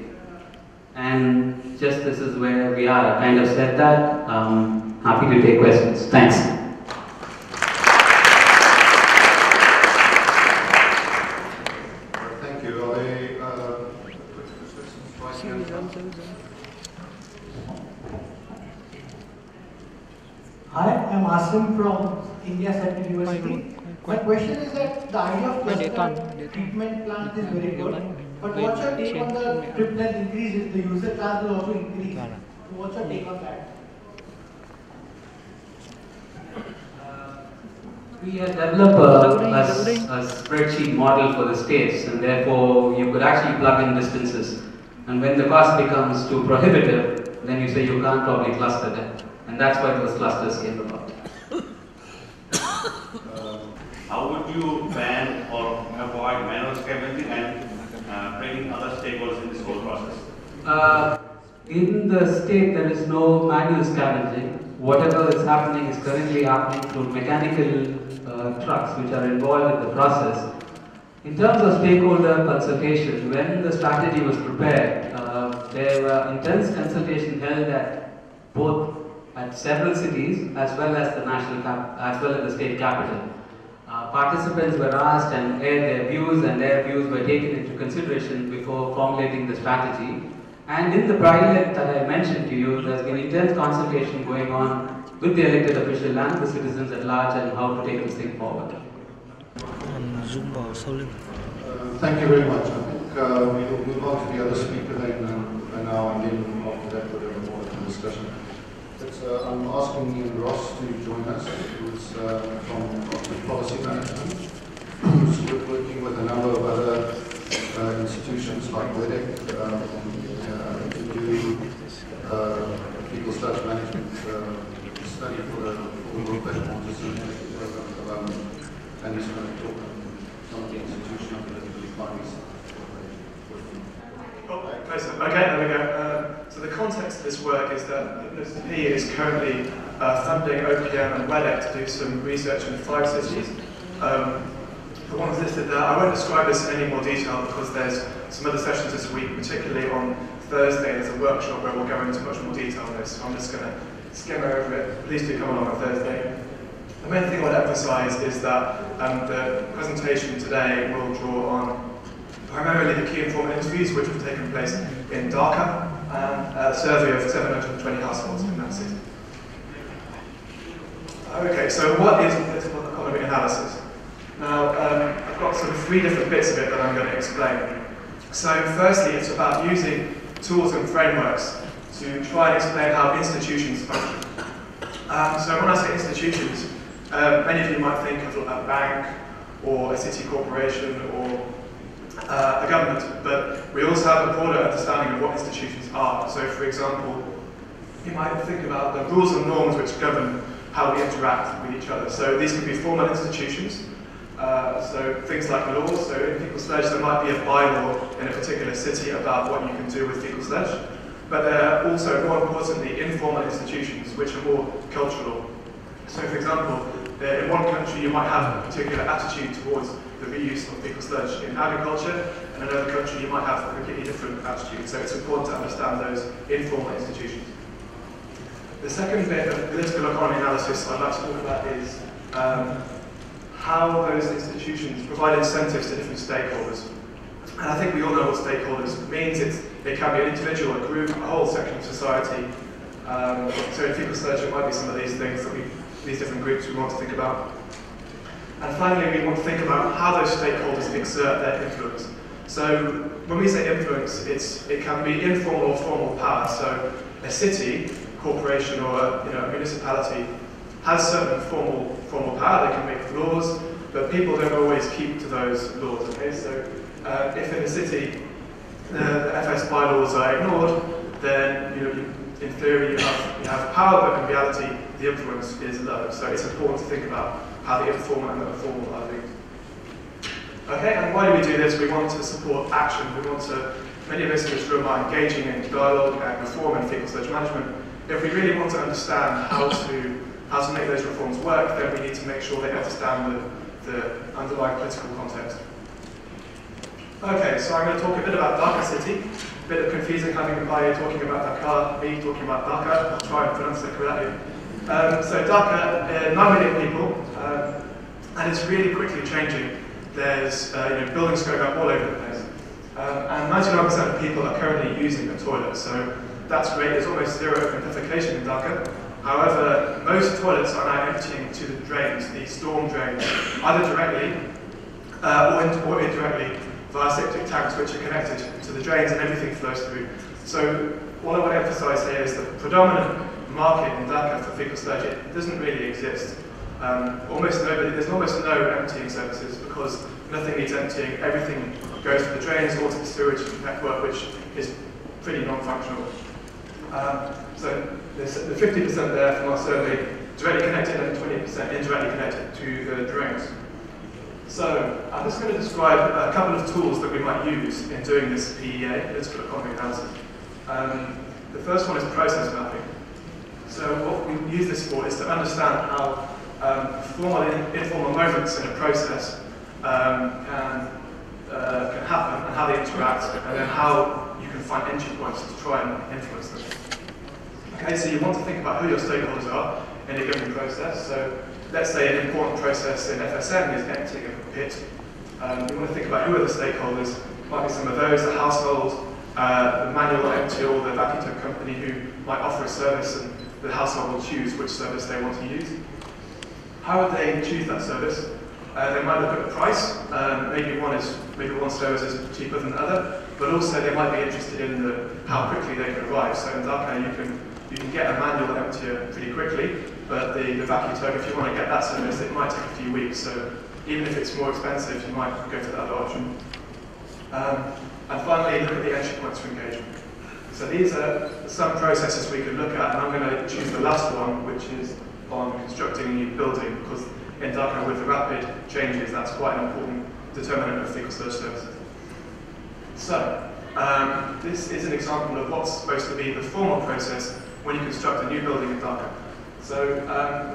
And just this is where we are. I kind of said that. Happy to take questions. Thanks. Thank you. Are they questions? Hi, I'm Asim from India Central University. My question is that the idea of cluster treatment plant is very good. But what's your take on the trip length increase if the user class will also increase? So what's your take on that? We have developed a spreadsheet model for the states, and therefore you could actually plug in distances. And when the cost becomes too prohibitive, then you say you can't probably cluster that. And that's why those clusters came about. How would you ban or avoid manual scavenging and bringing other stakeholders in this whole process? In the state, there is no manual scavenging. Whatever is happening is currently happening through mechanical trucks which are involved in the process. In terms of stakeholder consultation, when the strategy was prepared, there were intense consultation held at several cities as well as the state capital. Participants were asked and aired their views, and their views were taken into consideration before formulating the strategy. And in the pilot that I mentioned to you, there's been intense consultation going on with the elected official and the citizens at large and how to take this thing forward. Thank you very much. I think we will move on to the other speaker right now, and then move on to that for a more discussion. I'm asking Neil Ross to join us, who's from Corporate Policy Management, who's working with a number of other institutions like WEDEC to do people's Dutch management study for the World Bank program, and he's going to talk on some of the institutional political economies. Oh, closer. Okay, there we go. So the context of this work is that the WSP is currently funding OPM and WEDEC to do some research in 5 cities. The ones listed there, I won't describe this in any more detail because there's some other sessions this week, particularly on Thursday. There's a workshop where we'll go into much more detail on this, so I'm just going to skim over it. Please do come along on Thursday. The main thing I want to emphasise is that the presentation today will draw on primarily the key informal interviews which have taken place in Dhaka, and a survey of 720 households in that city. Okay, so what is political economy analysis? Now, I've got sort of 3 different bits of it that I'm going to explain. So firstly, it's about using tools and frameworks to try and explain how institutions function. So when I say institutions, many of you might think of a bank or a city corporation or a government, but we also have a broader understanding of what institutions are. So for example, you might think about the rules and norms which govern how we interact with each other. So these could be formal institutions, so things like laws. So in People's Ledge there might be a bylaw in a particular city about what you can do with People's Ledge, but there are also, more importantly, informal institutions which are more cultural. So for example, in one country you might have a particular attitude towards the reuse of people's sludge in agriculture, and in another country you might have a completely different attitude. So it's important to understand those informal institutions. The second bit of political economy analysis I'd like to talk about is how those institutions provide incentives to different stakeholders. And I think we all know what stakeholders means. It can be an individual, a group, a whole section of society. So in people's sludge, it might be some of these things that these different groups we want to think about. And finally, we want to think about how those stakeholders exert their influence. So when we say influence, it can be informal or formal power. So a city, corporation, or a municipality has certain formal power. They can make laws, but people don't always keep to those laws. Okay, so if in a city the FS bylaws are ignored, then in theory you have power, but in reality the influence is low. So it's important to think about how the informal and the formal are linked. Okay, and why do we do this? We want to support action. We want to. Many of us in this room are engaging in dialogue and reform and fecal sludge management. If we really want to understand how to make those reforms work, then we need to make sure they understand the underlying political context. Okay, so I'm going to talk a bit about Dhaka City. A bit of confusing having a bio talking about Dakar, me talking about Dhaka. I'll try and pronounce it correctly. So Dhaka, 9 million people, and it's really quickly changing. There's buildings going up all over the place, and 99% of people are currently using the toilet. So that's great, there's almost zero gentrification in Dhaka. However, most toilets are now emptying to the drains, the storm drains, either directly or indirectly via septic tanks which are connected to the drains, and everything flows through. So what I want to emphasize here is the predominant market in Dhaka for fecal sludge, it doesn't really exist. There's almost no emptying services because nothing needs emptying, everything goes to the drains or to the sewage network, which is pretty non-functional. So the 50% there from our survey directly connected and 20% indirectly connected to the drains. So I'm just going to describe a couple of tools that we might use in doing this PEA, political economy analysis. The first one is process mapping. So what we use this for is to understand how formal and informal moments in a process can happen and how they interact, and then how you can find entry points to try and influence them. Okay, so you want to think about who your stakeholders are in a given process. So let's say an important process in FSM is emptying of a pit. You want to think about who are the stakeholders. Might be some of those, the household, the manual empty, or the vacuum tube company who might offer a service, and the household will choose which service they want to use. How would they choose that service? They might look at the price. Maybe one service is cheaper than the other, but also they might be interested in how quickly they can arrive. So in Dhaka, you can get a manual emptier pretty quickly, but the vacuum tube, if you want to get that service, it might take a few weeks. So even if it's more expensive, you might go to the other option. And finally, look at the entry points for engagement. So these are some processes we could look at, and I'm going to choose the last one, which is on constructing a new building, because in Dhaka, with the rapid changes, that's quite an important determinant of fecal sludge services. So this is an example of what's supposed to be the formal process when you construct a new building in Dhaka. So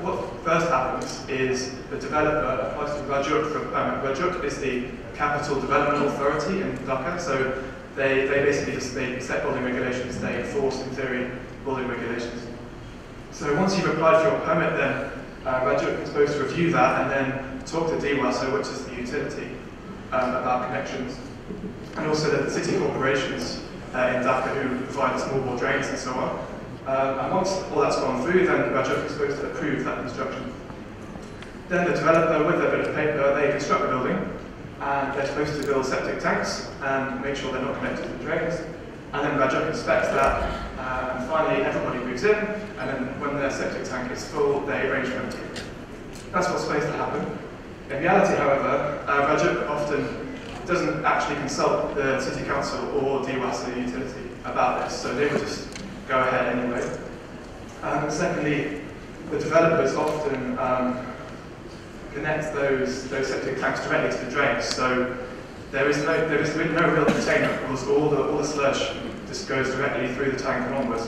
what first happens is the developer applies to Rajuk. Rajuk is the Capital Development Authority in Dhaka. So they basically they set building regulations, they enforce, in theory, building regulations. So once you've applied for your permit, then Rajuk is supposed to review that and then talk to DWASA, which is the utility, about connections. And also the city corporations in Dhaka who provide small bore drains and so on. And once all that's gone through, then Rajuk is supposed to approve that construction. Then the developer, with a bit of paper, they construct the building, and they're supposed to build septic tanks and make sure they're not connected to the drains. And then Rajuk inspects that, and finally everybody moves in, and then when their septic tank is full, they arrange for emptying. That's what's supposed to happen. In reality, however, Rajuk often doesn't actually consult the city council or DWASA utility about this, so they will just go ahead anyway. Secondly, the developers often connect those septic tanks directly to the drains, so there is no real containment because all the sludge just goes directly through the tank and onwards.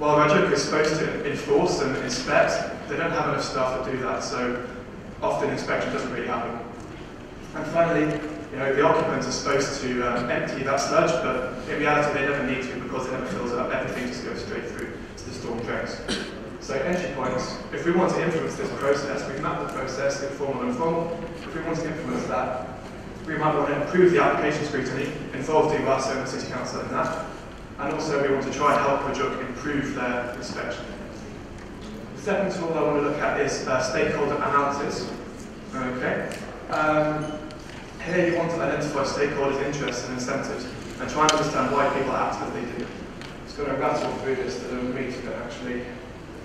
While Rajuk is supposed to enforce and inspect, they don't have enough staff to do that, so often inspection doesn't really happen. And finally, you know, the occupants are supposed to empty that sludge, but in reality they never need to because it never fills up, everything just goes straight through to the storm drains. So entry points, if we want to influence this process, we map the process in formal and informal. If we want to influence that, we might want to improve the application scrutiny, involve DWASA and the City Council in that, and also we want to try and help Rajuk improve their inspection. The second tool I want to look at is stakeholder analysis. Okay. Here you want to identify stakeholders' interests and incentives and try and understand why people act as they do. It's going to rattle through this a little bit, but actually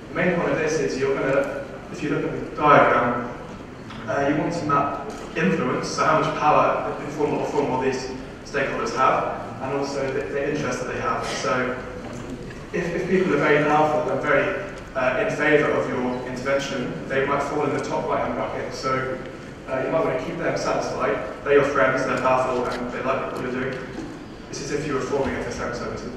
the main point of this is you're going to, if you look at the diagram, you want to map influence, so how much power, informal or formal, these stakeholders have, and also the interests that they have. So if people are very powerful and very in favour of your intervention, they might fall in the top right-hand bracket. So you might want to keep them satisfied. They're your friends, they're powerful, and they like what you're doing. This is if you were forming a FSM service.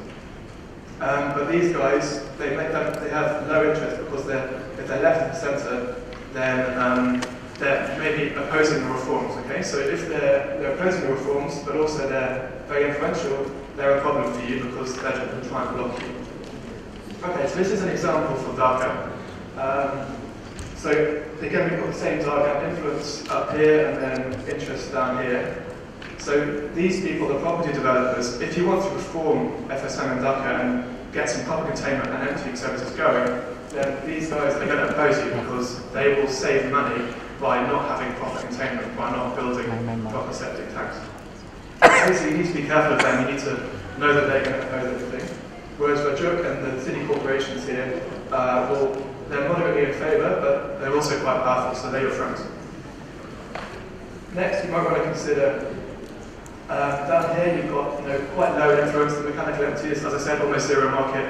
But these guys, they have low interest because if they're left at the centre, then they're maybe opposing the reforms, okay? So if they're opposing the reforms, but also they're very influential, they're a problem for you because they're trying to block you. Okay, so this is an example for Dhaka. So again, we've got the same diagram, influence up here and then interest down here. So these people, the property developers, if you want to reform FSM in Dhaka and get some public containment and emptying services going, then these guys are going to oppose you because they will save money by not having proper containment, by not building proper septic tanks. Basically, you need to be careful of them, you need to know that they're going to oppose everything. Whereas Rajuk and the city corporations here, they're moderately in favour, but they're also quite powerful, so they're your friends. Next, you might want to consider, down here you've got quite low influence, the mechanical empties, as I said, almost zero market,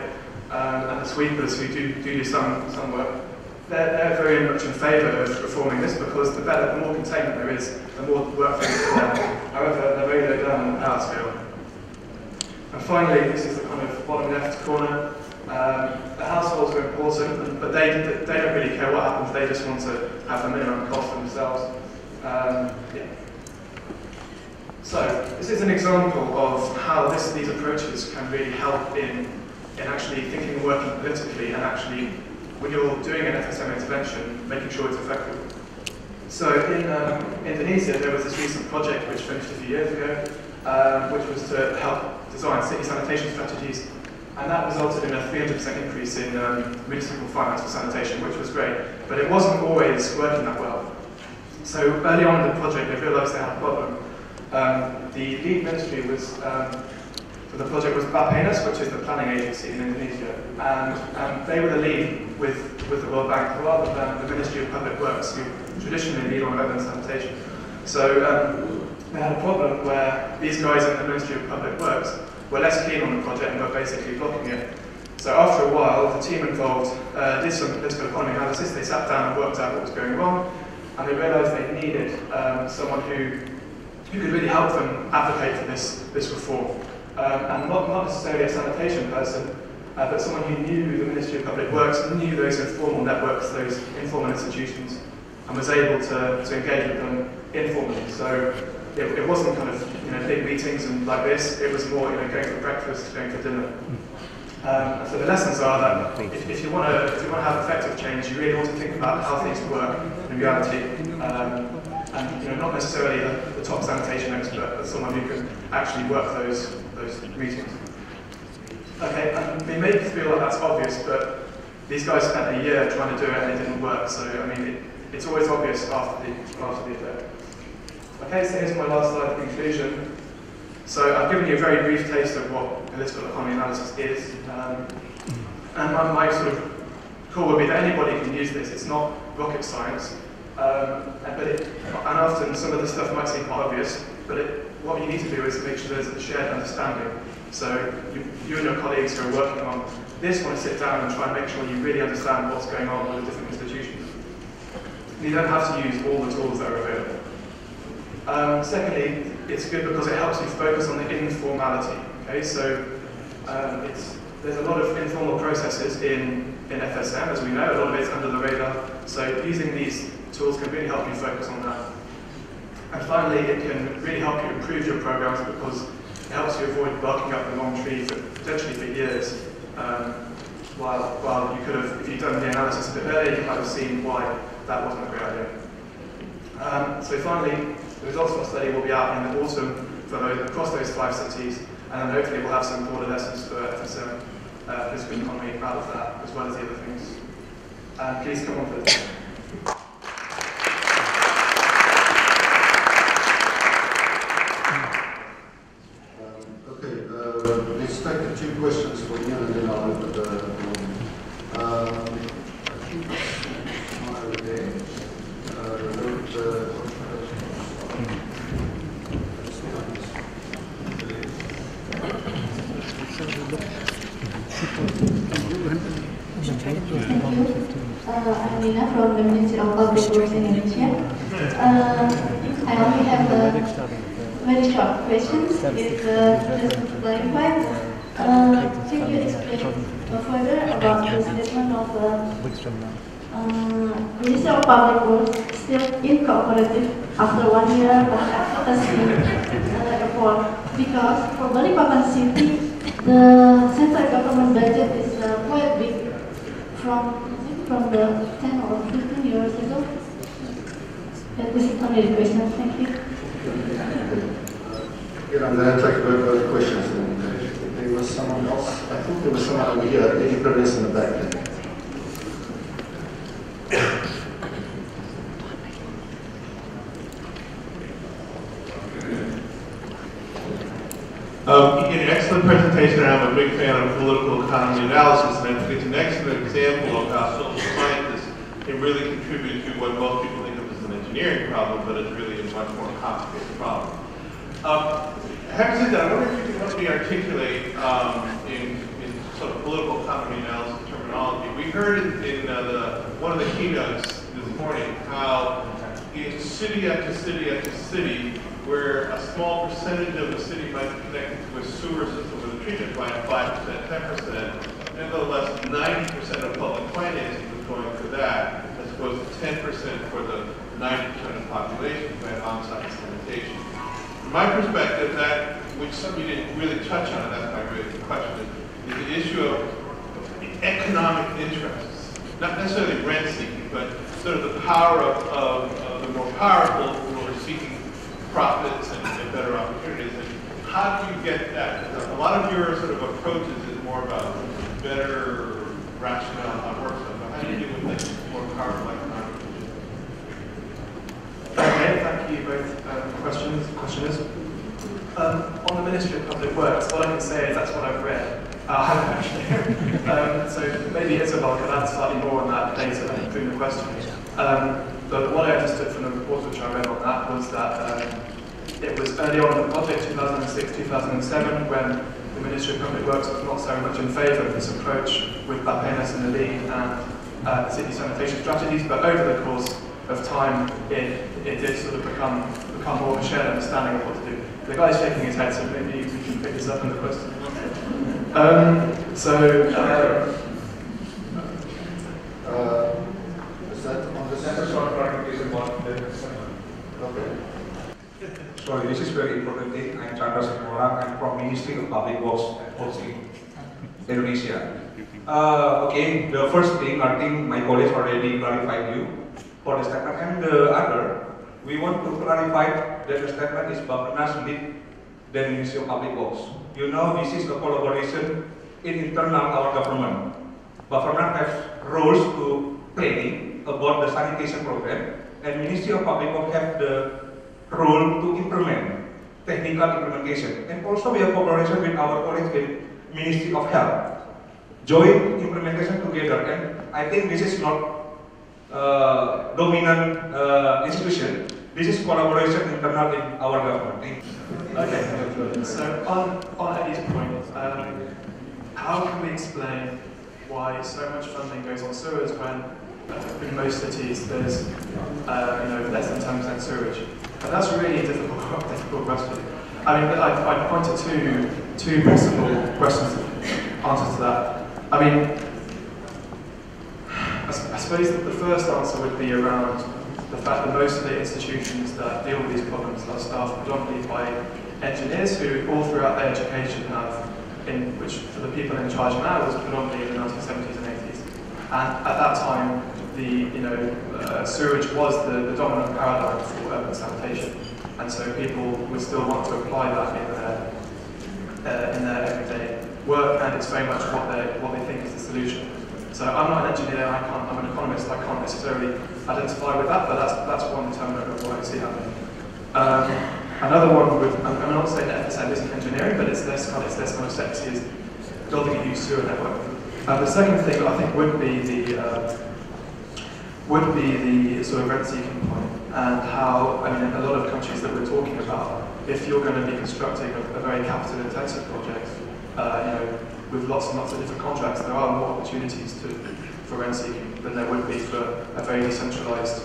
and the sweepers who do some work. They're very much in favour of reforming this because the better, the more containment there is, the more work there is for them. However, they're very low down on the power scale. And finally, this is the kind of bottom left corner. The households are important, but they don't really care what happens. They just want to have the minimum cost for themselves. Yeah. So this is an example of how these approaches can really help in actually thinking and working politically and actually when you're doing an FSM intervention, making sure it's effective. So in Indonesia, there was this recent project which finished a few years ago, which was to help design city sanitation strategies, and that resulted in a 300% increase in municipal finance for sanitation, which was great, but it wasn't always working that well. So early on in the project, they realised they had a problem. The lead ministry was, for the project was Bappenas, which is the planning agency in Indonesia, and they were the lead with the World Bank rather than the Ministry of Public Works, who traditionally lead on urban sanitation. So they had a problem where these guys in the Ministry of Public Works were less keen on the project and were basically blocking it. So after a while, the team involved did some political economy analysis. They sat down and worked out what was going wrong, and they realised they needed someone who could really help them advocate for this reform. And not necessarily a sanitation person, but someone who knew the Ministry of Public Works, knew those informal networks, those informal institutions, and was able to engage with them informally. So it wasn't kind of big meetings and like this, it was more going for breakfast, going for dinner. So the lessons are that if you want to have effective change, you really want to think about how things work in reality. And not necessarily the top sanitation expert, but someone who can actually work those meetings. Okay, and they may feel like that's obvious, but these guys spent a year trying to do it and it didn't work. So I mean, it's always obvious after the event. Okay, so here's my last slide, the conclusion. So I've given you a very brief taste of what political economy analysis is, and my sort of call would be that anybody can use this. It's not rocket science. And often some of the stuff might seem obvious, but what you need to do is make sure there's a shared understanding. So you and your colleagues who are working on this want to sit down and try and make sure you really understand what's going on with the different institutions. And you don't have to use all the tools that are available. Secondly, it's good because it helps you focus on the informality. Okay, so there's a lot of informal processes in FSM, as we know. A lot of it's under the radar. So using these tools can really help you focus on that. And finally, it can really help you improve your programs because it helps you avoid barking up the wrong tree for, potentially for years. While you could have, if you'd done the analysis a bit earlier, you might have seen why that wasn't a great idea. So finally, the results of our study will be out in the autumn for those, across those 5 cities, and then hopefully we'll have some broader lessons for FSM, physical economy, out of that, as well as the other things. And please come on for this. Let's take 2 questions for you, and then I'll open the room. I think my name wrote I'm Nina from the Ministry of Public Works in Indonesia. I only have a very short question. It's just to clarify. Can you explain further about the statement of Ministry of Public Works still incooperative after 1 year of advocacy effort? Because for Balikpapan City, the central government budget is quite big from the 10 or 15 years ago. That was the only question. Thank you. Yeah, I'm going to take both questions. There was someone else. I think there was someone over here. Any previous in the back there? An excellent presentation. I'm a big fan of political economy analysis, and I think it's an excellent example of how social scientists can really contribute to what most people think of as an engineering problem, but it's really a much more complicated problem. Having said that, I wonder if you can help me articulate in sort of political economy analysis terminology. We heard in one of the keynotes this morning how in city after city after city, where a small percentage of the city might be connected to a sewer system with a treatment plant, 5%, 10%, nevertheless 90% of public financing is going for that, as opposed to 10% for the 90% of the population who have on-site sanitation. From my perspective, that, which some of you didn't really touch on, and that's my really question, is the issue of economic interests, not necessarily rent-seeking, but sort of the power of the more powerful who are seeking profits and better opportunities. And how do you get that? A lot of your sort of approaches is more about better rationale on work stuff. But how do you deal with things more powerful economic issues? Okay, thank you both questioners. On the Ministry of Public Works, all I can say is that's what I've read. I haven't actually. So maybe Isabel can add slightly more on that later during the question. But what I understood from the report which I read on that was that it was early on in the project, 2006, 2007, when the Ministry of Public Works was not so much in favour of this approach with Bappenas in the lead and city sanitation strategies, but over the course of time it did sort of become more of a shared understanding of what to do. The guy's shaking his head, so maybe we can pick this up in the question. So this is very important thing. I'm Chandra Srimola. I'm from Ministry of Public Works at Indonesia. Okay, the first thing, I think my colleagues already clarified you for the statement. And the other, we want to clarify that the statement is Bappenas lead the Ministry of Public Works. You know, this is a collaboration in internal our government. Bappenas has roles to planning about the sanitation program, and Ministry of Public Works have the role to implement technical implementation, and also we have cooperation with our colleagues in Ministry of Health, joint implementation together. And I think this is not dominant institution. This is collaboration internal in our government. Okay. So on Eddie's point, how can we explain why so much funding goes on sewers when in most cities there's less than 10% sewage? And that's really a difficult question. I mean, I'd point to two possible answers to that. I mean, I suppose the first answer would be around the fact that most of the institutions that deal with these problems are staffed predominantly by engineers who all throughout their education have, which for the people in charge now was predominantly in the 1970s and 80s. And at that time, the sewage was the dominant paradigm for urban sanitation. And so people would still want to apply that in their everyday work, and it's very much what they think is the solution. So I'm not an engineer, I'm an economist, I can't necessarily identify with that, but that's one determinant of what I see happening. Another one, I'm not saying that FSM isn't engineering, but it's less kind of sexy, is building a new sewer network. The second thing I think would be the sort of rent-seeking point, and how, I mean, a lot of countries that we're talking about, if you're going to be constructing a very capital-intensive project, with lots and lots of different contracts, there are more opportunities for rent-seeking than there would be for a very decentralized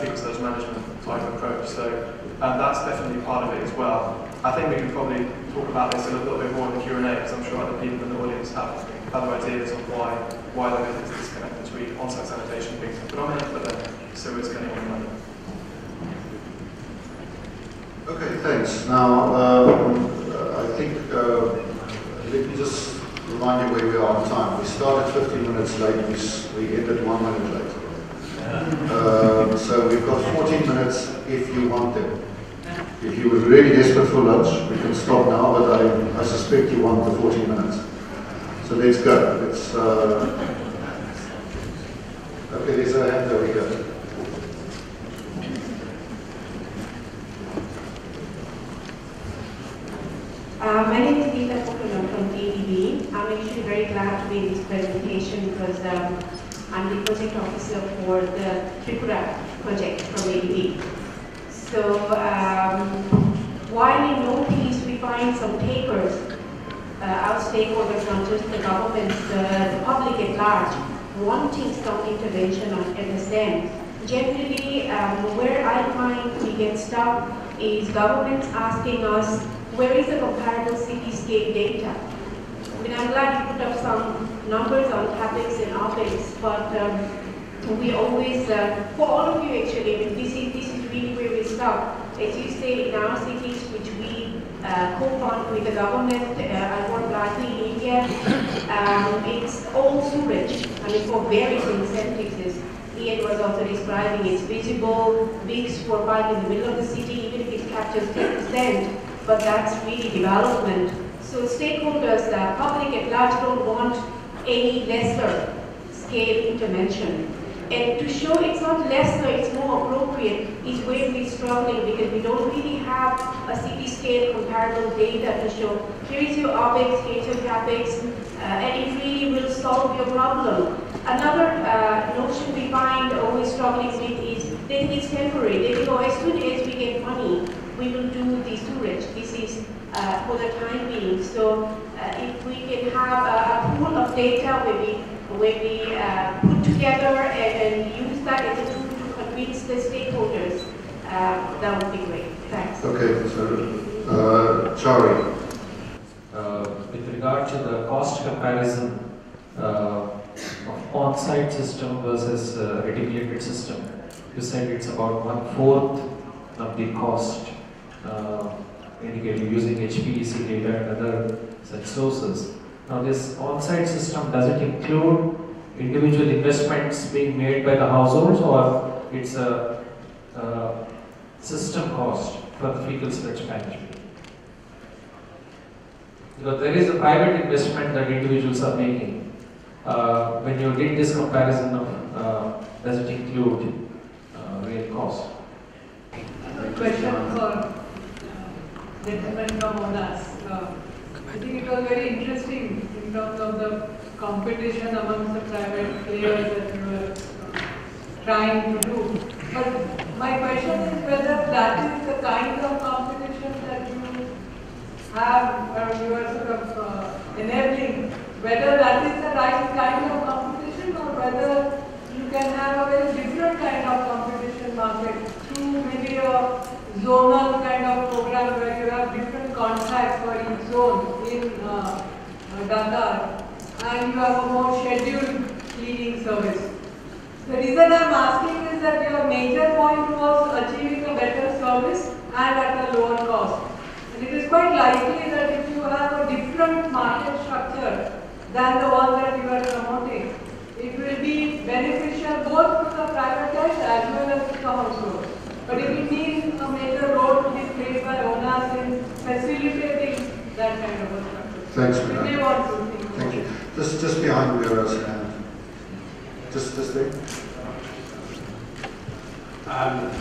fixed-asset management type approach. So that's definitely part of it as well. I think we can probably talk about this a little bit more in the Q&A, because I'm sure other people in the audience have other ideas on why there is this disconnect between on-site sanitation being so predominant, but then sewers going on. Okay, thanks. Now, I think, let me just remind you where we are on time. We started 15 minutes late, we ended 1 minute late. So we've got 14 minutes if you want them. If you were really desperate for lunch, we can stop now, but I suspect you want the 14 minutes. So let's go. Let's, okay, there's a hand, there we go. My name is Deepa Pokhran from ADB. I'm actually very glad to make this presentation because I'm the project officer for the Tripura project from ADB. So while in Northeast we find some takers, our stakeholders, not just the governments, the public at large, wanting some intervention on FSM. Generally, where I find we get stuck is governments asking us, where is the comparable city-state data? I mean, I'm glad you put up some numbers on CapEx and OpEx, but we always, for all of you actually, I mean, this is really where we start. As you say, in our cities, which we co-fund with the government, I work largely in India, it's all sewage. I mean, for various incentives. Ian was also describing it's visible, bigs for bike in the middle of the city, even if it captures 10%. But that's really development. So stakeholders, the public at large, don't want any lesser scale intervention. And to show it's not lesser, it's more appropriate, is where we're struggling because we don't really have a city scale comparable data to show here is your OpEx, here's your CapEx, and it really will solve your problem. Another notion we find always struggling with is they think it's temporary. They think, oh, as soon as we get money, we will do the sewage. This is for the time being. So if we can have a pool of data where we put together and use that as a tool to convince the stakeholders, that would be great. Thanks. Okay, so Chari. With regard to the cost comparison of on-site system versus regulated system, you said it's about 1/4 of the cost, indicating using HPEC data and other such sources. Now this on-site system, does it include individual investments being made by the households, or it's a system cost for the fecal sludge management? Because there is a private investment that individuals are making. When you did this comparison of does it include real cost? Question for the gentleman from ONAS. I think it was very interesting in terms of the competition amongst the private players that you were trying to do. But my question is whether that is the kind of competition that you have or you are sort of enabling, whether that is the right kind of competition or whether you can have a very different kind of competition market through maybe a zonal kind of program where you have different contracts for each zone in Dakar, and you have a more scheduled cleaning service. The reason I'm asking is that your major point was achieving a better service and at a lower cost. And it is quite likely that if you have a different market structure than the one that you are promoting, it will be beneficial both to the privatized as well as to the household. But if it means a major role to be played by ONAS in facilitating that kind of a structure. Thanks, Madam. Thank you. Just behind Guerrera's hand. Just there.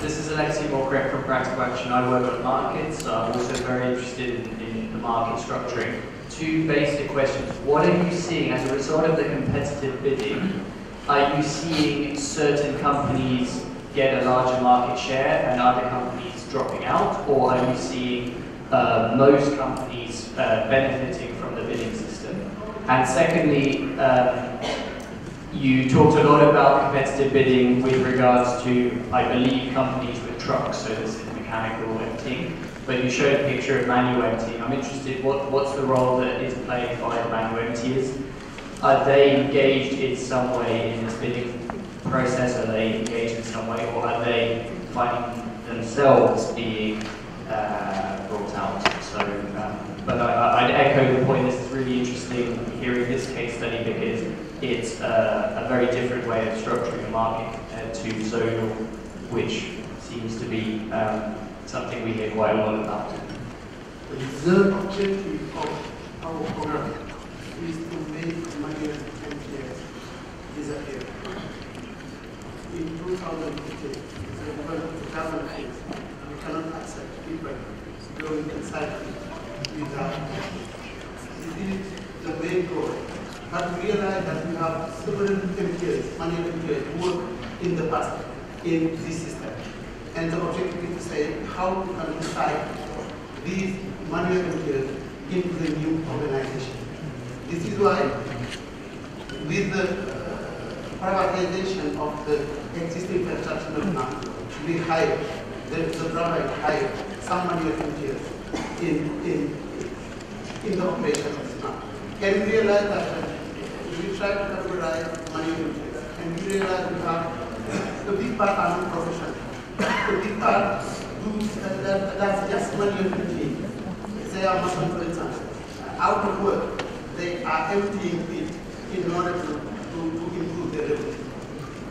This is Alexei Mokrek from Practical Action. I work on markets. I'm also very interested in the market structuring. Two basic questions. What are you seeing as a result of the competitive bidding? Are you seeing certain companies get a larger market share and other companies dropping out? Or are you seeing most companies benefiting from the bidding system? And secondly, you talked a lot about competitive bidding with regards to, I believe, companies with trucks, so this is mechanical emptying, but you showed a picture of manual emptying. I'm interested, what's the role that is played by the manual emptiers? Are they engaged in some way in this bidding process? Are they engaged in some way, or are they finding themselves being brought out? So, but I'd echo the point, this is really interesting hearing this case study because it's a very different way of structuring a market to zonal, which seems to be something we hear quite a lot about. The objective of our program is to make manual emptiers disappear. In 2015, the government thinks we cannot accept people going inside without it. This is the main goal. But we realize that we have several emptiers, manual emptiers, who work in the past in this system. And the objective is to say how we can decide these manual emptiers into the new organization. This is why, with the privatization of the existing construction of now, we hire, the government hire some manual emptiers in the operation of now. Can we realize that? We try to categorize manual emptiers, and we realize we have the big part are not professional. The big part that's just manual emptying. They are manual, for instance. Out of work, they are emptying it in order to improve their revenue.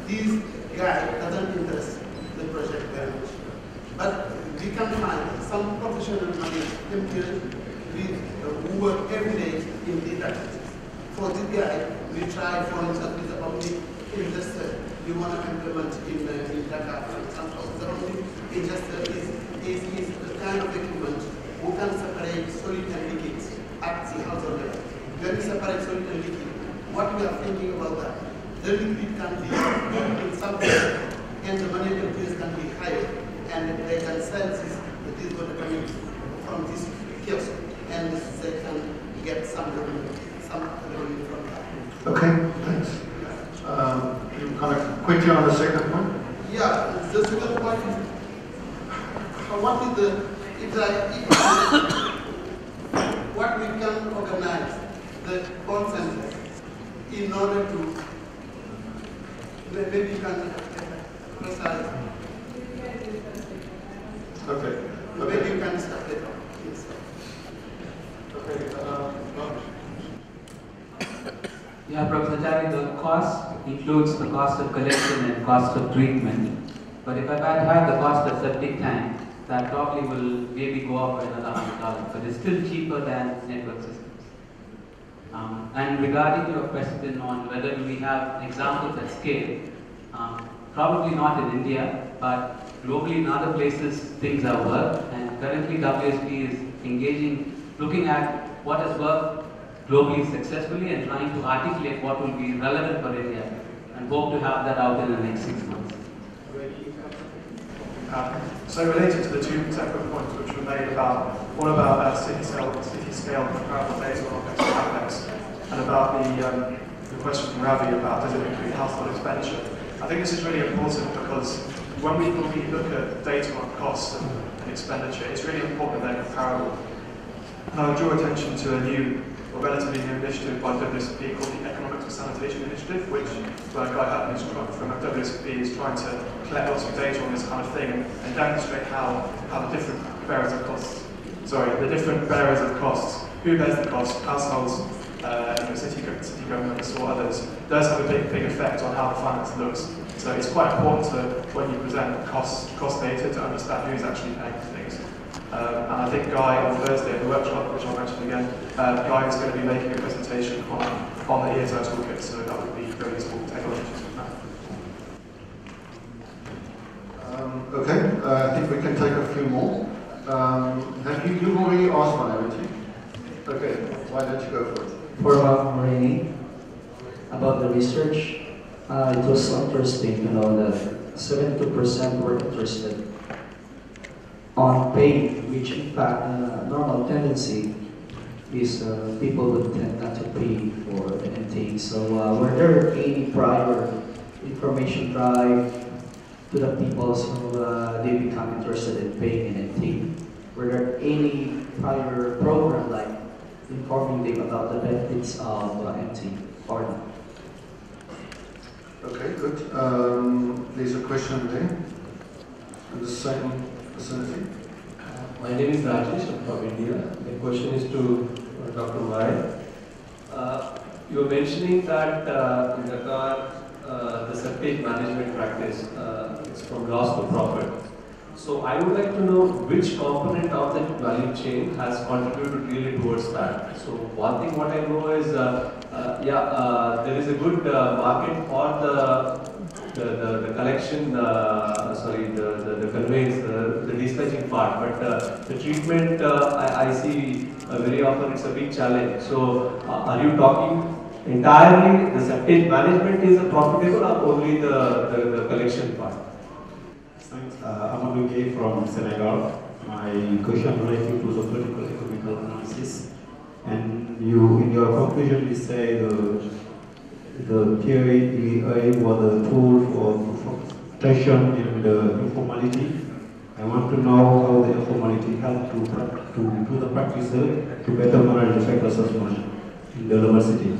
These guys doesn't interest the project very much. But we can find some professional manual emptiers who work every day in these activities. For this guy, we try, for instance, with the Omniprocessor we want to implement in Dhaka, for example. The Omniprocessor is the kind of equipment who can separate solid and liquid at the household level. When we separate solid and liquid, what we are thinking about that? The liquid can be put in some way, and the manual emptiers can be hired, and they can sell this water coming from this kiosk, and they can get some revenue. Okay, thanks. You kind of quickly on the second point? Yeah, the second point is what is the, what we can organize the consensus in order to, maybe you can precise. Okay. Maybe you can start it off. Yes. Okay, yeah, Professor, the cost includes the cost of collection and cost of treatment. But if I had the cost of septic tank, that probably will maybe go up by another $100. But it's still cheaper than network systems. And regarding your question on whether we have examples at scale, probably not in India, but globally in other places things are worked. And currently WSP is engaging, looking at what has worked globally successfully and trying to articulate what will be relevant for India, and hope to have that out in the next 6 months. So related to the two separate points which were made about one about city scale comparable phase one OpEx and CapEx, and about the question from Ravi about does it include household expenditure. I think this is really important because when we look at data on costs and expenditure, it's really important they're comparable. I draw attention to a new or relatively new initiative by WSP called the Economics for Sanitation Initiative, which Guy Hatton from WSP is trying to collect lots of data on this kind of thing and demonstrate how the different bearers of costs, who bears the cost, households, city governments or others, does have a big effect on how the finance looks. So it's quite important to, when you present cost data, to understand who's actually paying for things. And I think Guy on Thursday at the workshop, which I'll mention again, Guy is going to be making a presentation on the ESO toolkit, so that would be very useful technology. Okay, I think we can take a few more. You've already asked one, haven't you? Okay, why don't you go for it? For Marini, about the research, it was interesting to know that 72% were interested on pain, which in fact, normal tendency is people would tend not to pay for anything. So were there any prior information drive to the people so they become interested in paying anything? Were there any prior program like informing them about the benefits of MT or not? Okay, good. There's a question there in the same vicinity. My name is Rajesh, I'm from India. The question is to Dr. Mai. You were mentioning that in Dakar, the septic management practice is from loss to profit. So I would like to know which component of the value chain has contributed really towards that. So one thing what I know is, there is a good market for the collection, the conveyance, the dispatching part, but the treatment I see very often it's a big challenge. So are you talking entirely the septic management is profitable or only the collection part? I'm Amadou from Senegal. My question relating to the political economic analysis. And you, in your conclusion, you say the theory was a tool for protection in the informality. I want to know how the informality helped to the practicer to better manage the factors of money in the university.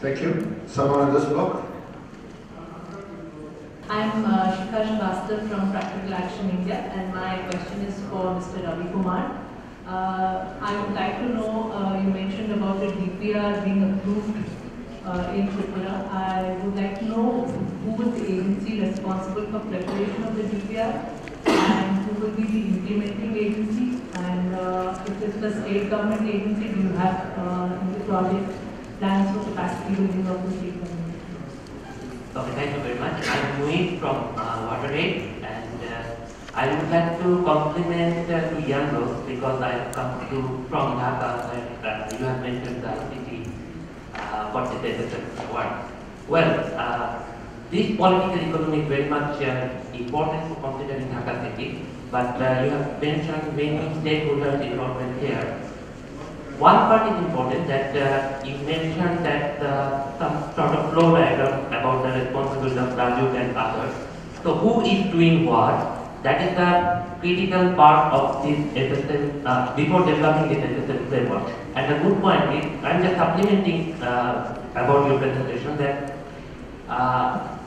Thank you. Someone on this block? I'm Shikha Shrivastava from Practical Action India, and my question is for Mr. Ravi Kumar. I would like to know, you mentioned about the DPR being approved in Tripura. I would like to know who was the agency responsible for preparation of the DPR, and who will be the implementing agency, and if it's the state government agency, do you have in the project plans for capacity building of the state government? Okay, thank you very much. I'm Muin from Water Aid, and I would like to compliment to Yanros because I have come from Dhaka, and you have mentioned the city what the desert was. Well, this political economy is very much important to consider in Dhaka city, but you have mentioned many stakeholders involved here. One part is important that you mentioned that some sort of flow diagram about the responsibility of Rajuk and others. So who is doing what? That is the critical part of this SSL before developing this SSL framework. And the good point is, I'm just supplementing about your presentation that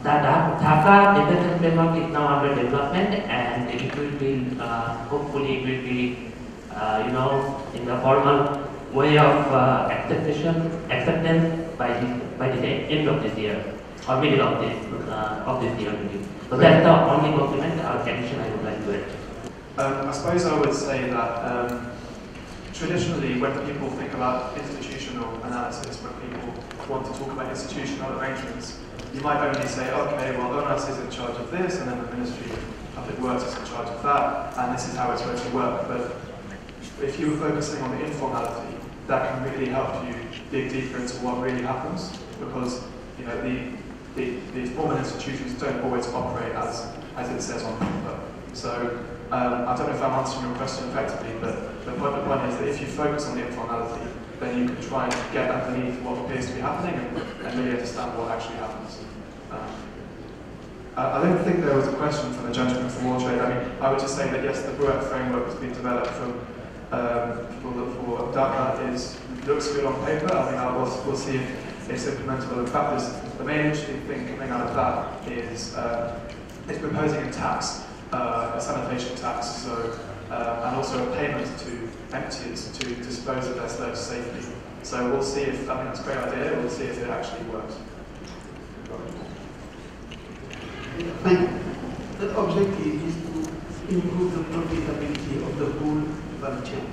the Dhaka SSL framework is now under development, and it will be, hopefully it will be, in the formal way of acceptance by the end of this year or middle of this year. So that's the only document or addition I would like to add. I suppose I would say that traditionally, when people think about institutional analysis, when people want to talk about institutional arrangements, you might only say, okay, well, ONAS is in charge of this, and then the Ministry of Public Works is in charge of that, and this is how it's going to work. But if you're focusing on the informality, that can really help you dig deeper into what really happens, because the formal institutions don't always operate as it says on paper. So I don't know if I'm answering your question effectively, but the point is that if you focus on the informality, then you can try and get underneath what appears to be happening and really understand what actually happens. I don't think there was a question from the gentleman from Water Trade. I mean, I would just say that yes, the work framework has been developed from for Dhaka looks good on paper. I think we'll see if it's implementable in practice. The main interesting thing coming out of that is it's proposing a tax, a sanitation tax, so and also a payment to emptiers to dispose of their sludge safely. So we'll see if, I think that's a great idea, we'll see if it actually works. The objective is to improve the profitability of the whole value chain.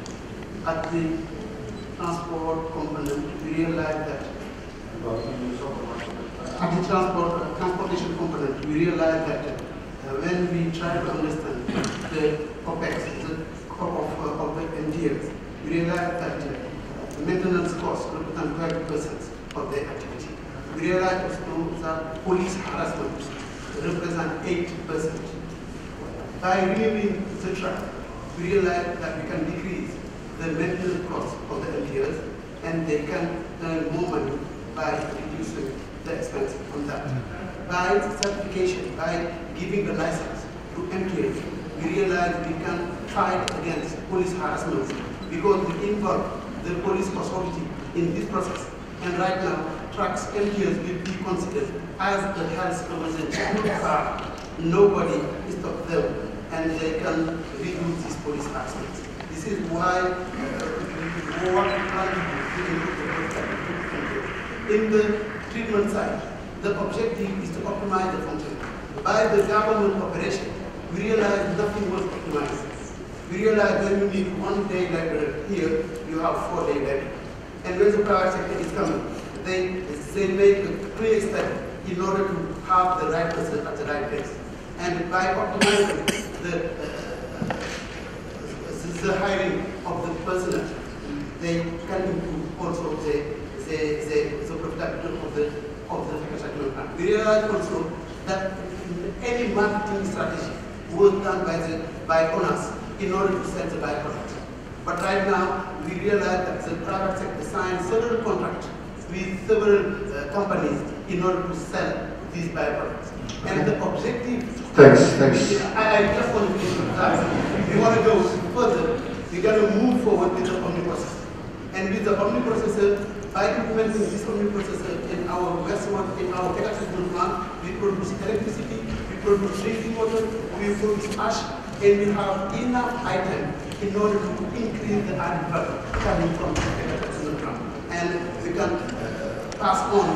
At the transport component, we realize that transportation component, we realize that when we try to understand the OPEX, the cost of the NDLs, we realize that the maintenance costs represent 12% of the activity. We realize also that police harassment represent 8%. By renewing the track, we realize that we can decrease the maintenance costs of the NDLs and they can earn more money by reducing the expense on that. By certification, by giving the license to employees, we realize we can fight against police harassment because we involve the police authority in this process. And right now, trucks, employees will be considered as the health representative. Nobody is stopped them, and they can reduce these police harassment. This is why what we try to do in the treatment side. The objective is to optimize the function. By the government operation, we realized nothing was optimized. We realized when you need 1 day library here, you have 4-day library. And when the private sector is coming, they make a clear step in order to have the right person at the right place. And by optimizing the hiring of the personnel, they can improve also the profitability of the sector. We realize also that any marketing strategy was done by ONAS in order to sell the byproduct. But right now, we realize that the private sector signed several contracts with several companies in order to sell these byproducts. And the objective... Thanks. I just want to finish with that. We want to go further. We're going to move forward with the Omniprocessor. And with the Omniprocessor, by implementing this Omniprocessor in our Westwood, in our Dakar treatment plant, we produce electricity, we produce drinking water, we produce ash, and we have enough items in order to increase the added value coming from the Dakar treatment plant. And we can pass on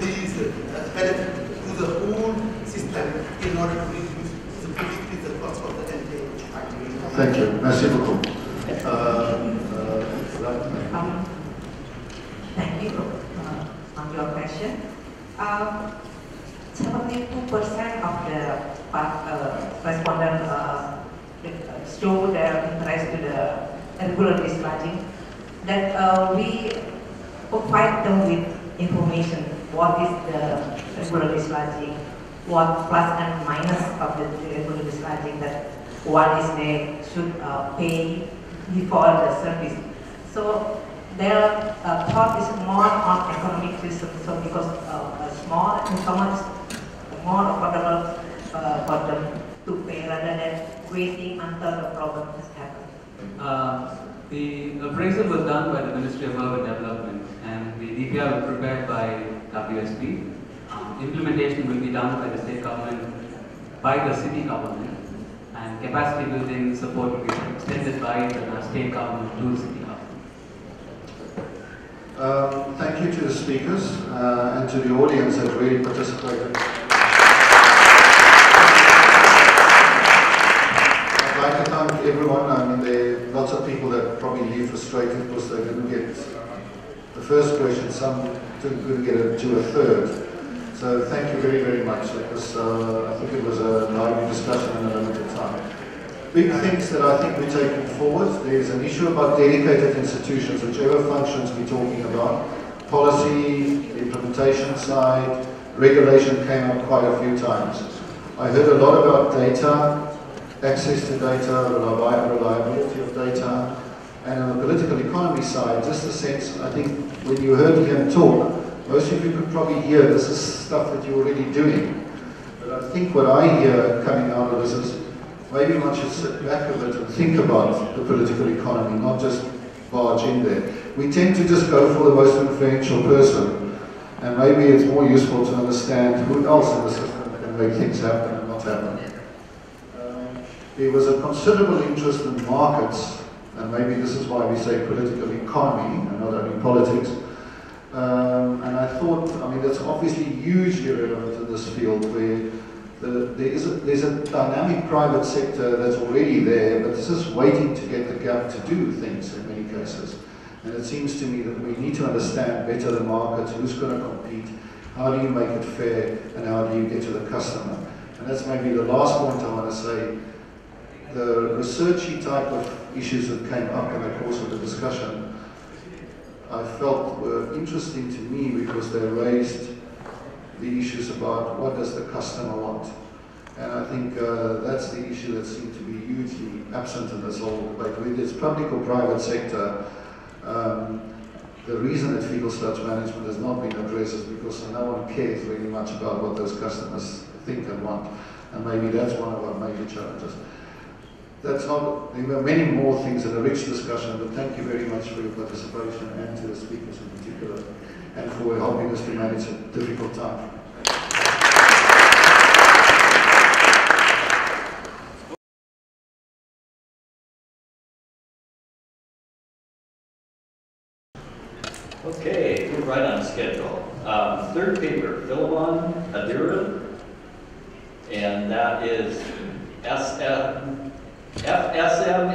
these benefits to the whole system in order to reduce the cost of the NDA activity. Thank you. Merci beaucoup. Thank you on your question. Only 2% of the respondents show their interest to the regular dispatching that we provide them with information, what is the regular dislodging, what plus and minus of the regular dislodging, that what is they should pay before the service. So their thought is more on economic reasons, so because small and so much more affordable for them to pay rather than waiting until the problem has happened. The appraisal was done by the Ministry of Urban Development and the DPR was prepared by WSP. Implementation will be done by the state government, by the city government, and capacity building support will be extended by the state government to the city government. Thank you to the speakers and to the audience that really participated. I'd like to thank everyone. I mean, there are lots of people that probably leave frustrated because they didn't get the first question. Some couldn't get it to a third. So thank you very, very much. It was, I think it was a lively discussion in a limited time. Big things that I think we're taking forward. There's an issue about dedicated institutions, whichever functions we're talking about. Policy, implementation side, regulation came up quite a few times. I heard a lot about data, access to data, reliability of data, and on the political economy side, just the sense, I think, when you heard him talk, most of you could probably hear this is stuff that you're already doing. But I think what I hear coming out of this is maybe one should sit back a bit and think about the political economy, not just barge in there. We tend to just go for the most influential person, and maybe it's more useful to understand who else in the system can make things happen and not happen. There was a considerable interest in markets, and maybe this is why we say political economy and not only politics. And I thought, I mean, that's obviously hugely relevant in this field where there's a dynamic private sector that's already there, but it's just waiting to get the gap to do things in many cases. And it seems to me that we need to understand better the markets, who's going to compete, how do you make it fair, and how do you get to the customer. And that's maybe the last point I want to say. The researchy type of issues that came up in the course of the discussion I felt were interesting to me because they raised the issues about what does the customer want. And I think that's the issue that seemed to be hugely absent in this whole debate. Whether it's public or private sector, the reason that fecal sludge management has not been addressed is because no one cares really much about what those customers think and want. And maybe that's one of our major challenges. That's not, there were many more things in a rich discussion, but thank you very much for your participation and to the speakers in particular, and for helping us to manage a difficult time. Okay, we're right on schedule. Third paper, Philemon Adira, and that is FSM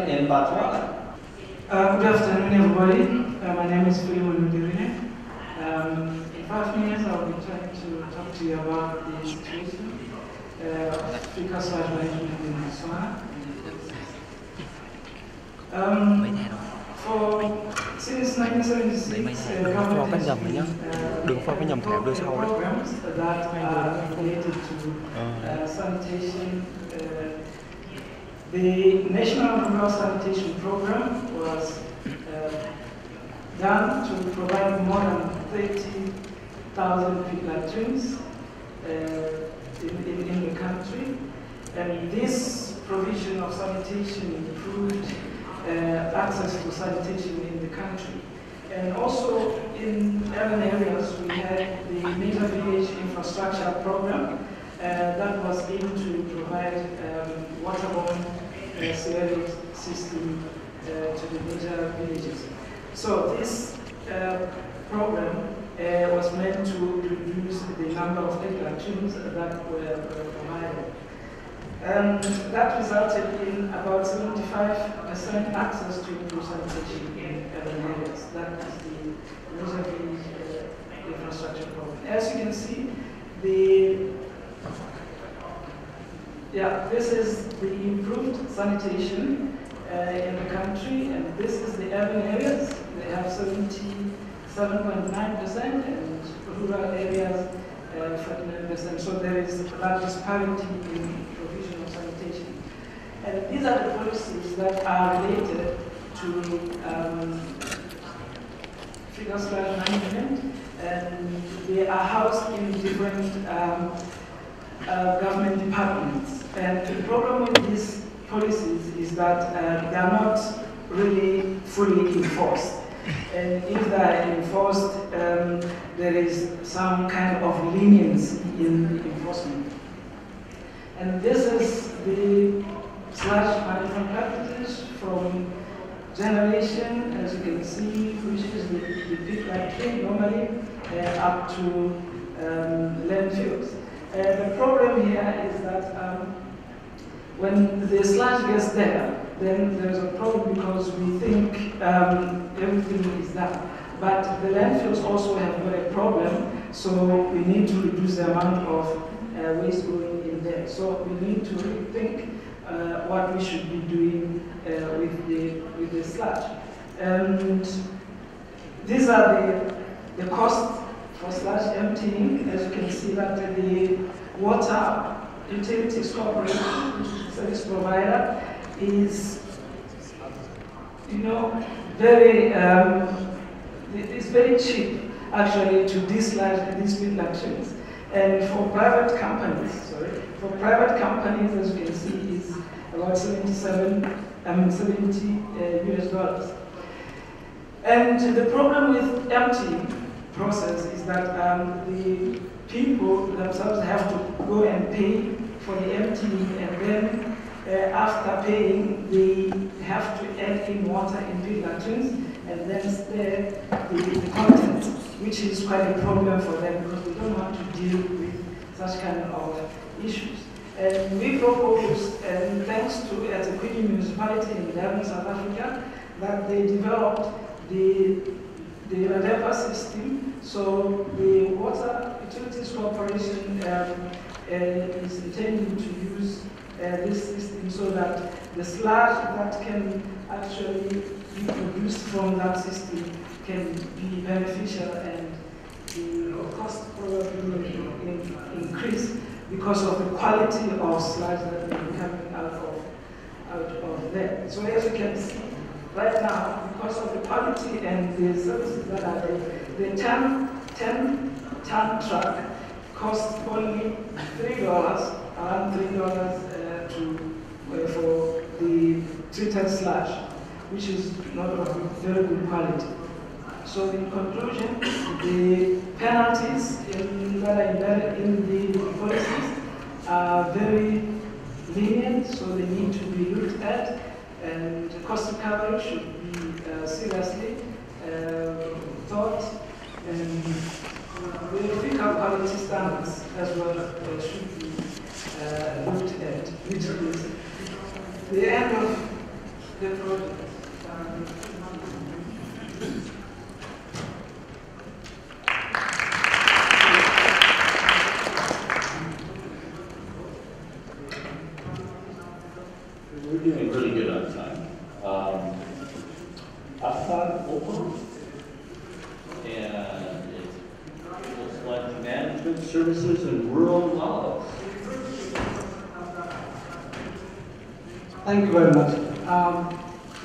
in Botswana. Good afternoon, everybody. My name is Philemon Adira. In 5 minutes, I'll be trying to talk to you about the situation of fecal sludge management in Botswana. Since 1976, the government has been working programs that are related to sanitation. The National Rural Sanitation Program was done to provide more than 30,000 fecal latrines in the country. And this provision of sanitation improved access to sanitation in the country. And also in urban areas, we had the major village infrastructure program that was aimed to provide waterborne sewerage system to the major villages. So this program was meant to reduce the number of fecal latrines that were provided. That resulted in about 75% access to improved sanitation in urban areas. That is the major village infrastructure program. As you can see, this is the improved sanitation in the country, and this is the urban areas. They have 77.9% and rural areas 49%. So there is that disparity in provision of sanitation. And these are the policies that are related to fecal sludge management, and they are housed in different government departments. And the problem with these policies is that they are not really fully enforced. And if they are enforced, there is some kind of leniency in enforcement. And this is the sludge management practices from generation, as you can see, which is the peak line normally up to landfills. The problem here is that when the sludge gets there, then there's a problem because we think everything is done. But the landfills also have got a problem, so we need to reduce the amount of waste going in there. So we need to rethink what we should be doing with the sludge. And these are the costs for sludge emptying. As you can see, that the Water Utilities Corporation service provider is, it's very cheap actually to dislodge these fecal latrines. And for private companies, as you can see, is about 70 US dollars. And the problem with empty process is that the people themselves have to go and pay for the emptying, and then after paying, they have to add in water in big latrines and then stir the contents, which is quite a problem for them because they don't want to deal with such kind of issues. And we propose, and thanks to as a Queen municipality in South Africa, that they developed the RADEPA system. So the Water Utilities Corporation is intending to use this system so that the sludge that can actually be produced from that system can be beneficial, and the cost probably increase because of the quality of sludge that will be coming out of there. So as you can see, right now, because of the quality and the services that are there, the 10-ton truck costs only $3, around $3 for the treated sludge, which is not of very good quality. So in conclusion, the penalties in the policies are very lenient, so they need to be looked at, and the cost of recovery should be seriously thought, and the ethical quality standards as well should be looked at, which is the end of the project. We're doing really good on time. After open, and it looks like management services and rural knowledge. Thank you very much.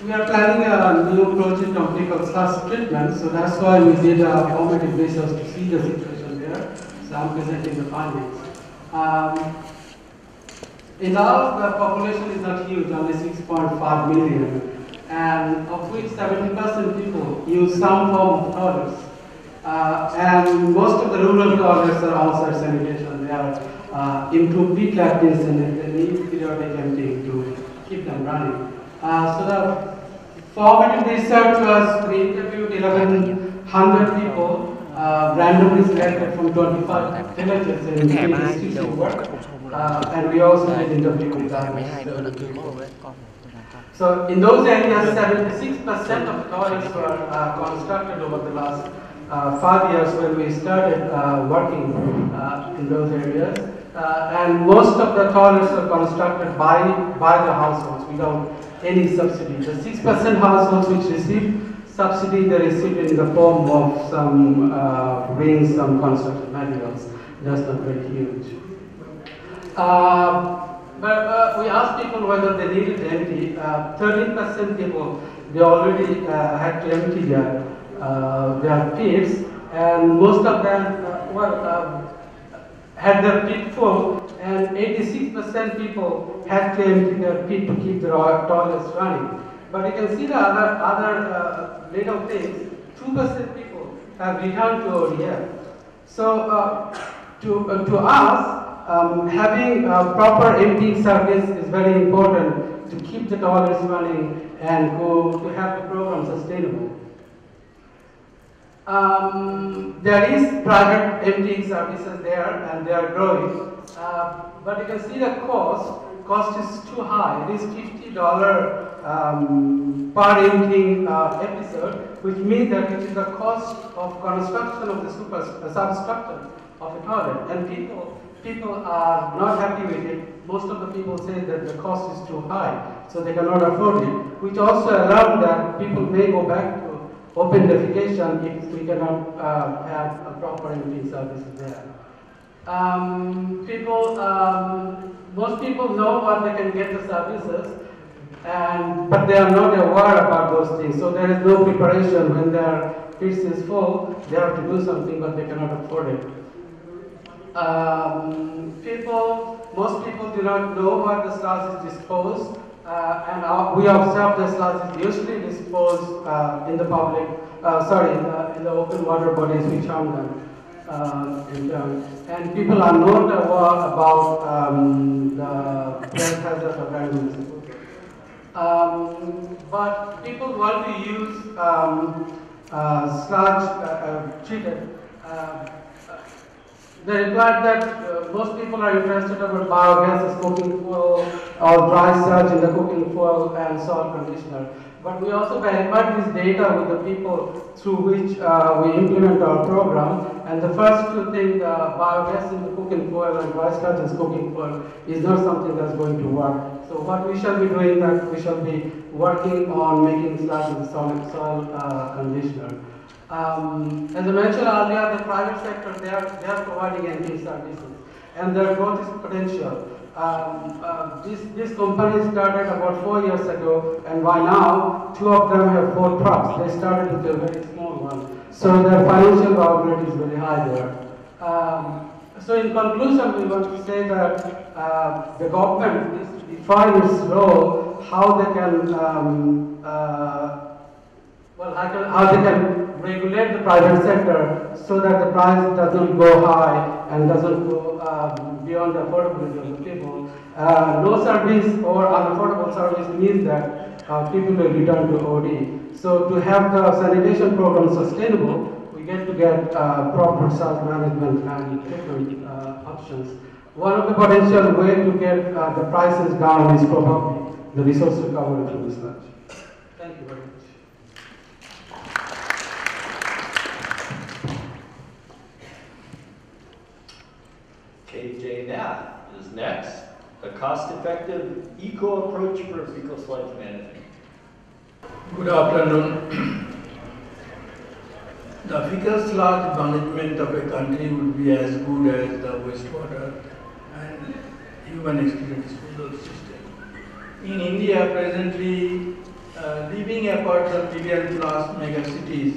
We are planning a new project on clinical sludge treatment, so that's why we did a formative research to see the situation there. So I'm presenting the findings. In all, the population is not huge, only 6.5 million, and of which 70% people use some form of toilets. And most of the rural toilets are outside sanitation. They are into pre-practice and they need periodic emptying to keep them running. So the formative research was, we interviewed 1,100 people, randomly selected from 25 villages in institution work, and we also did interview with them. So in those areas, 76% of toilets were constructed over the last 5 years when we started working in those areas, and most of the toilets were constructed by the households without any subsidy. The 6% households which received subsidy, they received in the form of some rings, some construction materials. That's not very huge. But we asked people whether they needed to empty. 13% people, they already had to empty their pits, and most of them had their pit full, and 86% people had to empty their pit to keep their toilets running. But you can see the other little things. 2% people have returned to ODF. So to us, having a proper emptying service is very important to keep the toilets running and to have the program sustainable. There is private emptying services there, and they are growing. But you can see the cost. Cost is too high. It is $50 per emptying episode, which means that it is the cost of construction of the substructure of a toilet. And people are not happy with it. Most of the people say that the cost is too high, so they cannot afford it, which also allows that people may go back to open defecation if we cannot have a proper emptying service there. Most people know what they can get the services, but they are not aware about those things. So there is no preparation. When their pits is full, they have to do something, but they cannot afford it. most people do not know where the sludge is disposed, and we observe the sludge is usually disposed in the public, in the open water bodies, we charm them. And people are not aware about the hazards of environment. But people want to use sludge treated. They replied that most people are interested about biogas as cooking fuel or dry sludge in the cooking fuel and soil conditioner. But we also verified this data with the people through which we implement our program. And the first two things, biogas in the cooking fuel and dry sludge as cooking fuel, is not something that's going to work. So what we shall be doing, that we shall be working on making sludge in the soil conditioner. As I mentioned earlier, the private sector, they are providing energy services, and their growth is potential. This company started about 4 years ago, and by now, two of them have 4 trucks. They started with a very small one. So their financial viability is very high there. So in conclusion, we want to say that the government needs to define its role, how they can how they can regulate the private sector so that the price doesn't go high and doesn't go beyond the affordability of the people. No service or unaffordable service means that people will return to OD. So to have the sanitation program sustainable, we get to get proper self-management and different options. One of the potential ways to get the prices down is probably the resource recovery through research. Thank you very much. KJ Nath is next. A cost-effective eco approach for fecal sludge management. Good afternoon. The fecal sludge management of a country would be as good as the wastewater and human excrement disposal system. In India, presently, living apart from billion plus megacities,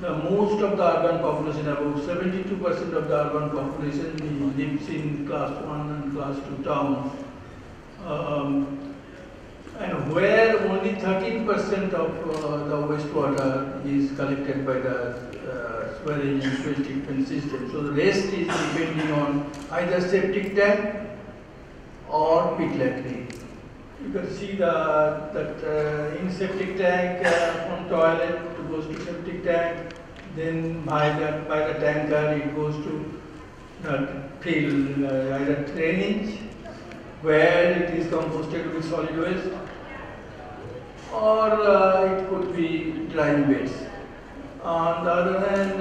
the most of the urban population, about 72% of the urban population lives in class 1 and class 2 towns. And where only 13% of the wastewater is collected by the sewage and sewage treatment system. So the rest is depending on either septic tank or pit latrine. You can see that in septic tank, from toilet, goes to septic tank, then by the tanker it goes to the field, either drainage, where it is composted with solid waste, or it could be drying beds. On the other hand,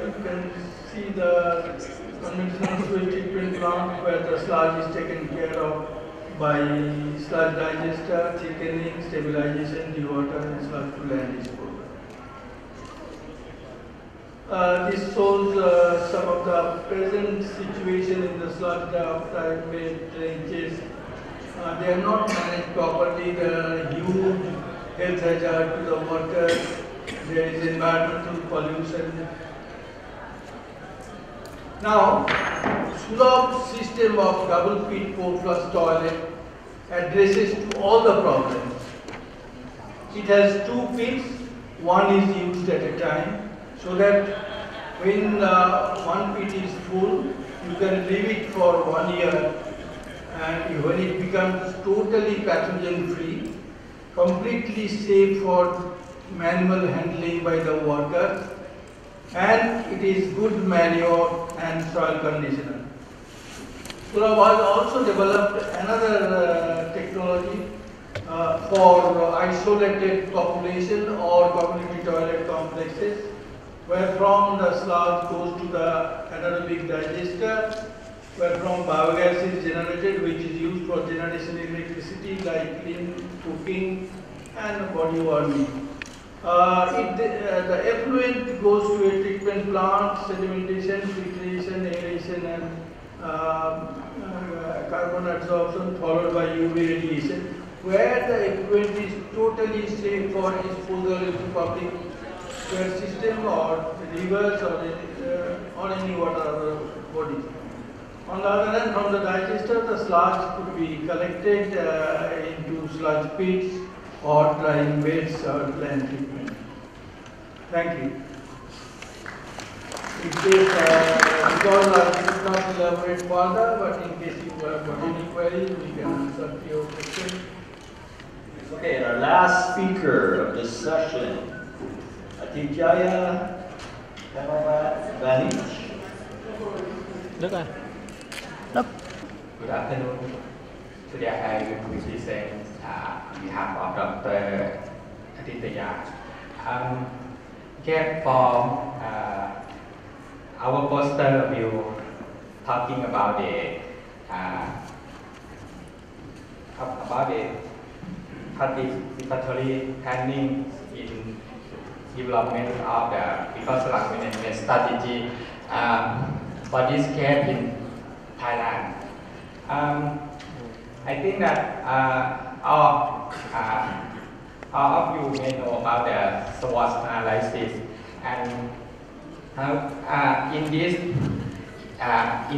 you can see the conventional sewage treatment plant where the sludge is taken care of by sludge digester, thickening, stabilization, dewater, and sludge to land disposal. This shows some of the present situation in the sludge of private trenches. They are not managed properly. There are huge health hazard to the workers. There is environmental pollution. Now, SLOP system of double pit, 4+ toilet addresses to all the problems. It has 2 pits. One is used at a time, so that when one pit is full, you can leave it for 1 year, and when it becomes totally pathogen free, completely safe for manual handling by the workers, and it is good manure and soil conditioner. Sula was also developed another technology for isolated population or community toilet complexes, where from the sludge goes to the anaerobic digester, where from biogas is generated, which is used for generation electricity, lighting, cooking, and body warming. The effluent goes to a treatment plant, sedimentation, filtration, aeration, and carbon adsorption, followed by UV radiation, where the effluent is totally safe for disposal into public system or rivers or or any water body. On the other hand, from the digester, the sludge could be collected into sludge pits or drying beds or plant treatment. Thank you. In case, because I did not elaborate further, but in case you have any queries, we can answer your questions. Okay, and our last speaker of this session, Atijaya Vanich. Good afternoon. Today I will present on behalf of Dr. Atijaya. Get from our poster will talking about the participatory planning in development of the sludge management strategy for this case in Thailand. I think that all of you may know about the SWOT analysis, and in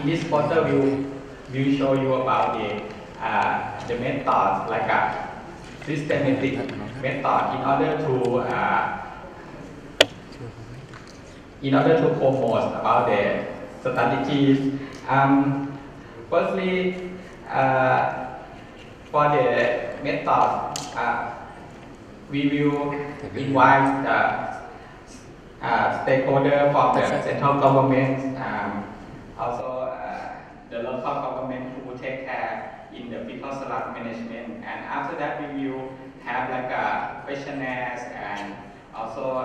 this poster we'll show you about the methods like a systematic method in order to promote about the strategies. Firstly, for the methods, we will invite stakeholders from the central government, also the local government who take care in the fecal sludge management, and after that we will have like a questionnaires and also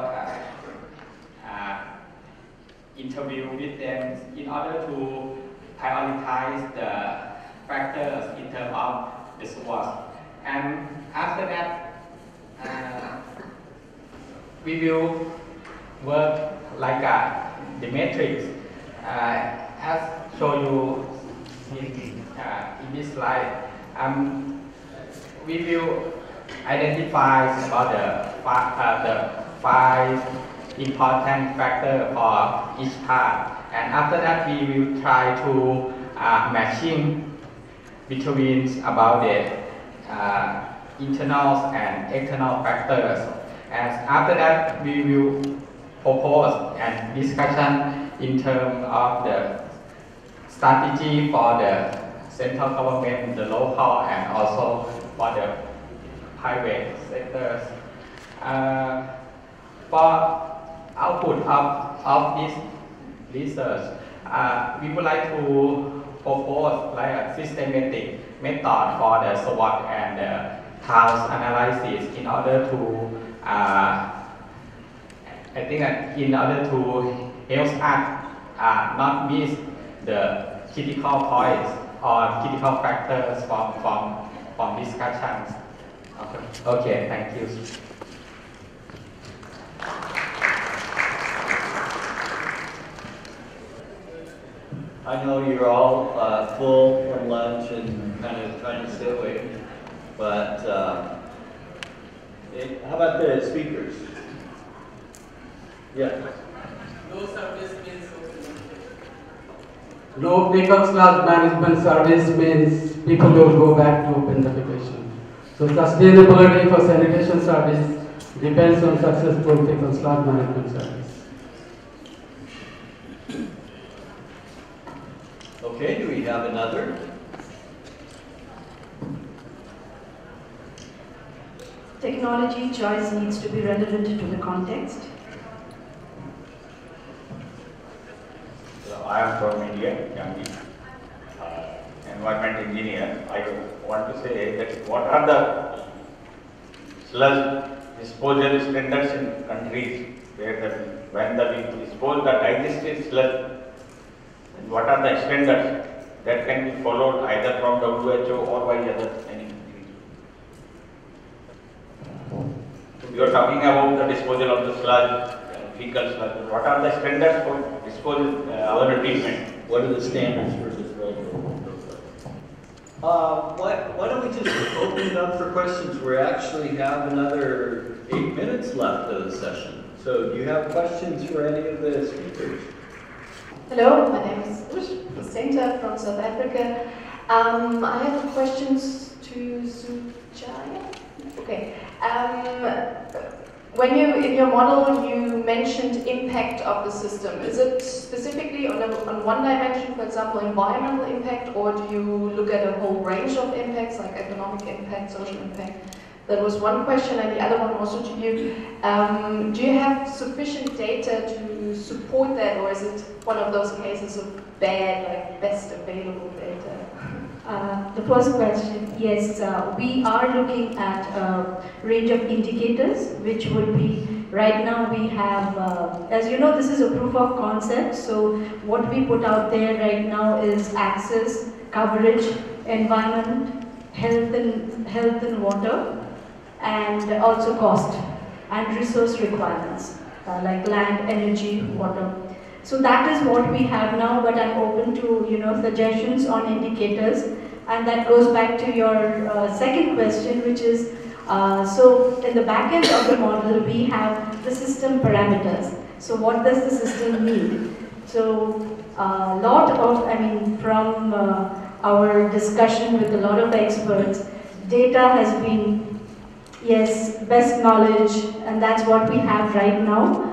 interview with them in order to prioritize the factors in terms of the SWOT. And after that we will work like the matrix as show you in this slide. We will identify about the five important factors for each part, and after that we will try to matching between about the internal and external factors, and after that we will propose and discussion in terms of the strategy for the central government, the local, and also for the private sectors. For output of this research, we would like to propose like a systematic method for the SWOT and the task analysis in order to, I think that in order to help us not miss the critical points or critical factors from discussions. Okay, thank you. I know you're all full from lunch and kind of trying to stay awake, but how about the speakers? Yeah. No service means no fecal sludge management service means people don't go back to open defecation. So sustainability for sanitation service depends on successful fecal sludge management service. Okay, do we have another? Technology choice needs to be relevant to the context. I am from India, Gandhi, environment engineer. I want to say that what are the sludge disposal standards in countries where when we dispose the digested sludge, and what are the standards that can be followed either from WHO or by any individual. You are talking about the disposal of the sludge. What are the standards for disposal water treatment? What are the standards for disposal? Why don't we just open it up for questions? We actually have another 8 minutes left of the session. So do you have questions for any of the speakers? Hello, my name is Senta from South Africa. I have questions to Sujaya. Okay. When you, in your model, you mentioned impact of the system. Is it specifically on one dimension, for example, environmental impact, or do you look at a whole range of impacts, like economic impact, social impact? That was one question, and the other one also to you. Do you have sufficient data to support that, or is it one of those cases of bad, like best available data? The first question, yes, we are looking at a range of indicators, which would be, right now we have, as you know, this is a proof of concept, so what we put out there right now is access, coverage, environment, health and water, and also cost and resource requirements like land, energy, water. So that is what we have now, but I'm open to, you know, suggestions on indicators, and that goes back to your second question, which is, so in the back end of the model we have the system parameters. So what does the system need? So a lot of, I mean, from our discussion with a lot of experts, data has been, yes, best knowledge, and that's what we have right now.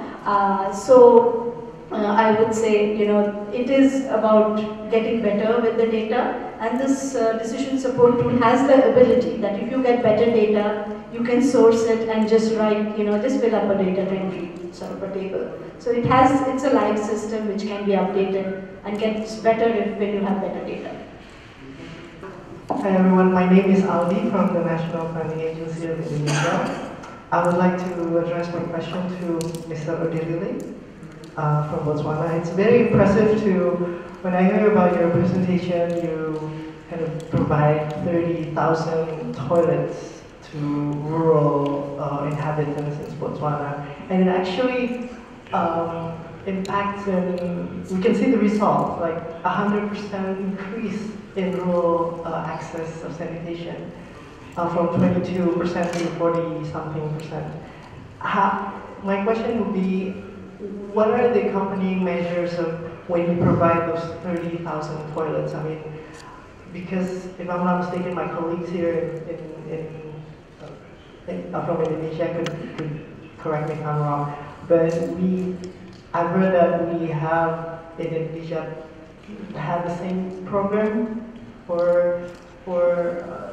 I would say, you know, it is about getting better with the data, and this decision support tool has the ability that if you get better data, you can source it and just write, you know, just fill up a data entry sort of a table. So it has, it's a live system which can be updated and gets better if when you have better data. Hi everyone, my name is Audi from the National Planning Agency of Indonesia. I would like to address my question to Mr. Odilili from Botswana. It's very impressive to, when I hear about your presentation, you kind of provide 30,000 toilets to rural inhabitants in Botswana. And it actually impacts, and we can see the results, like 100% increase in rural access of sanitation from 22% to 40-something percent. My question would be, what are the accompanying measures of when you provide those 30,000 toilets? I mean, because if I'm not mistaken, my colleagues here from Indonesia could correct me if I'm wrong, but I've heard that we have in Indonesia have the same program for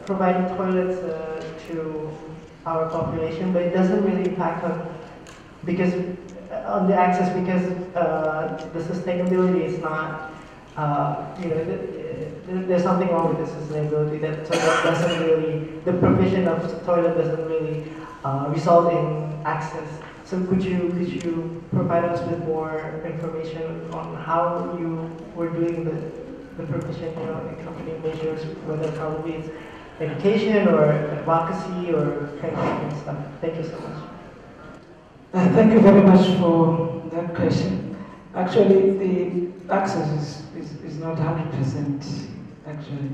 providing toilets to our population, but it doesn't really impact on, because on the access, because the sustainability is not, you know, there's something wrong with the sustainability, that so that doesn't really, the provision of the toilet doesn't really result in access. So could you provide us with more information on how you were doing the provision, you know, and company measures, whether probably it's education or advocacy or kind of stuff? Thank you so much. Thank you very much for that question. Actually, the access is not 100% actually.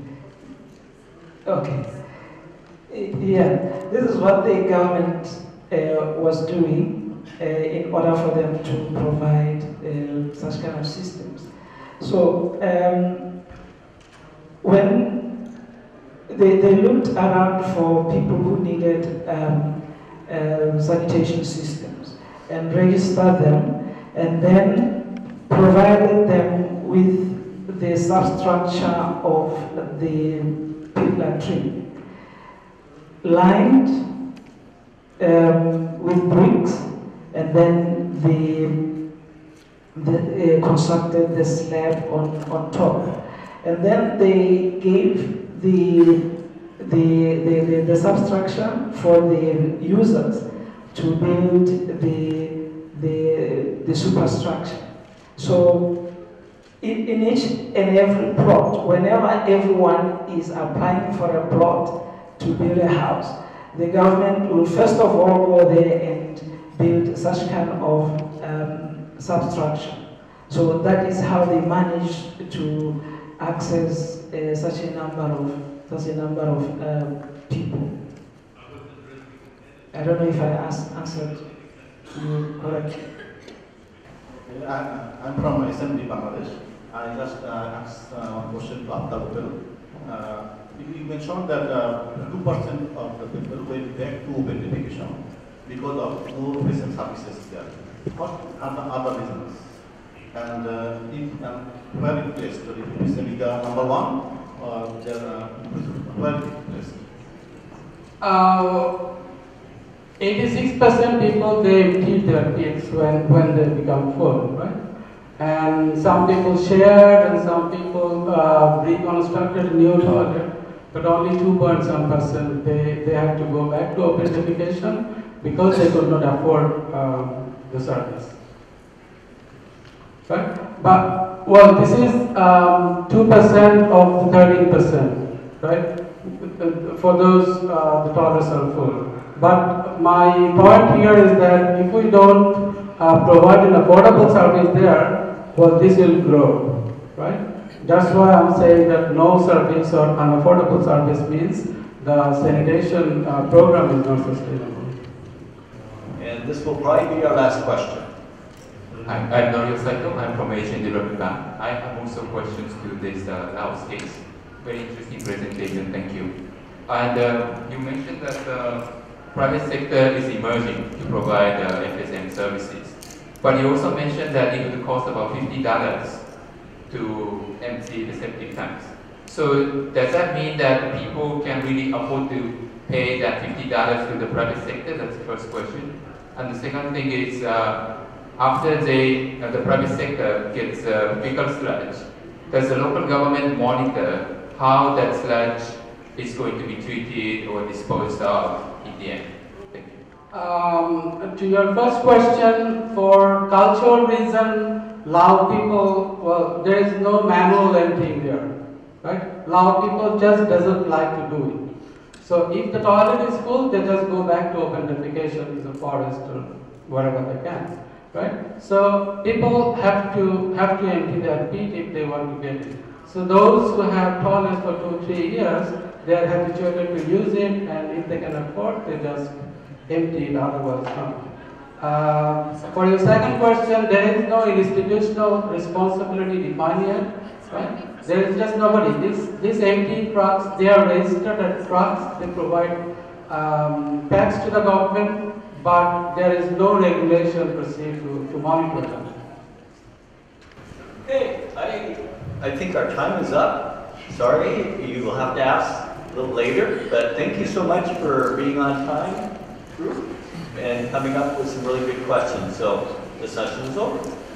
Okay. Yeah, this is what the government was doing in order for them to provide such kind of systems. So when they looked around for people who needed sanitation systems and registered them, and then provided them with the substructure of the pillar tree, lined with bricks, and then they constructed the slab on top, and then they gave the substructure for the users to build the superstructure. So in each and every plot, whenever everyone is applying for a plot to build a house, the government will first of all go there and build such kind of substructure. So that is how they managed to access such a number of people. I don't know if I answered you correctly. I'm from SMD, Bangladesh. I just asked one question to Abdul Bill. You mentioned that 2% of the people went back to verification because of no recent services there. What are the other reasons? And if where it placed, if Senegal number one, or then where it placed? 86% people, they teach their kids when they become full, right? And some people shared and some people reconstructed new toilet, but only 2.1% they had to go back to open defecation because they could not afford the service. Right? But, well, this is 2% of the 13%, right? For those, the toilets are full. But my point here is that if we don't provide an affordable service there, well, this will grow, right? That's why I'm saying that no service or unaffordable service means the sanitation program is not sustainable. And this will probably be our last question. I'm Dario Saito. I'm from Asian Development Bank. I have also questions to this Laos case. Very interesting presentation, thank you. And you mentioned that the private sector is emerging to provide FSM services. But you also mentioned that it would cost about $50 to empty the septic tanks. So does that mean that people can really afford to pay that $50 to the private sector? That's the first question. And the second thing is, after the private sector gets bigger sludge, does the local government monitor how that sludge is going to be treated or disposed of in the end? Thank you. To your first question, for cultural reason, Lao people, well, there is no manual emptying there, right? Lao people just doesn't like to do it. So if the toilet is full, they just go back to open defecation in the forest or wherever they can. Right? So people have to empty their feet if they want to get it. So those who have toilets for 2 or 3 years, they are habituated to use it, and if they can afford, they just empty it, otherwise not. For your second question, there is no institutional responsibility defined yet. Right? There is just nobody. These empty trucks, they are registered as trucks. They provide tax to the government, but there is no regulation per se to monitor them. Hey, I think our time is up. Sorry, you will have to ask a little later, but thank you so much for being on time and coming up with some really good questions. So the session is over.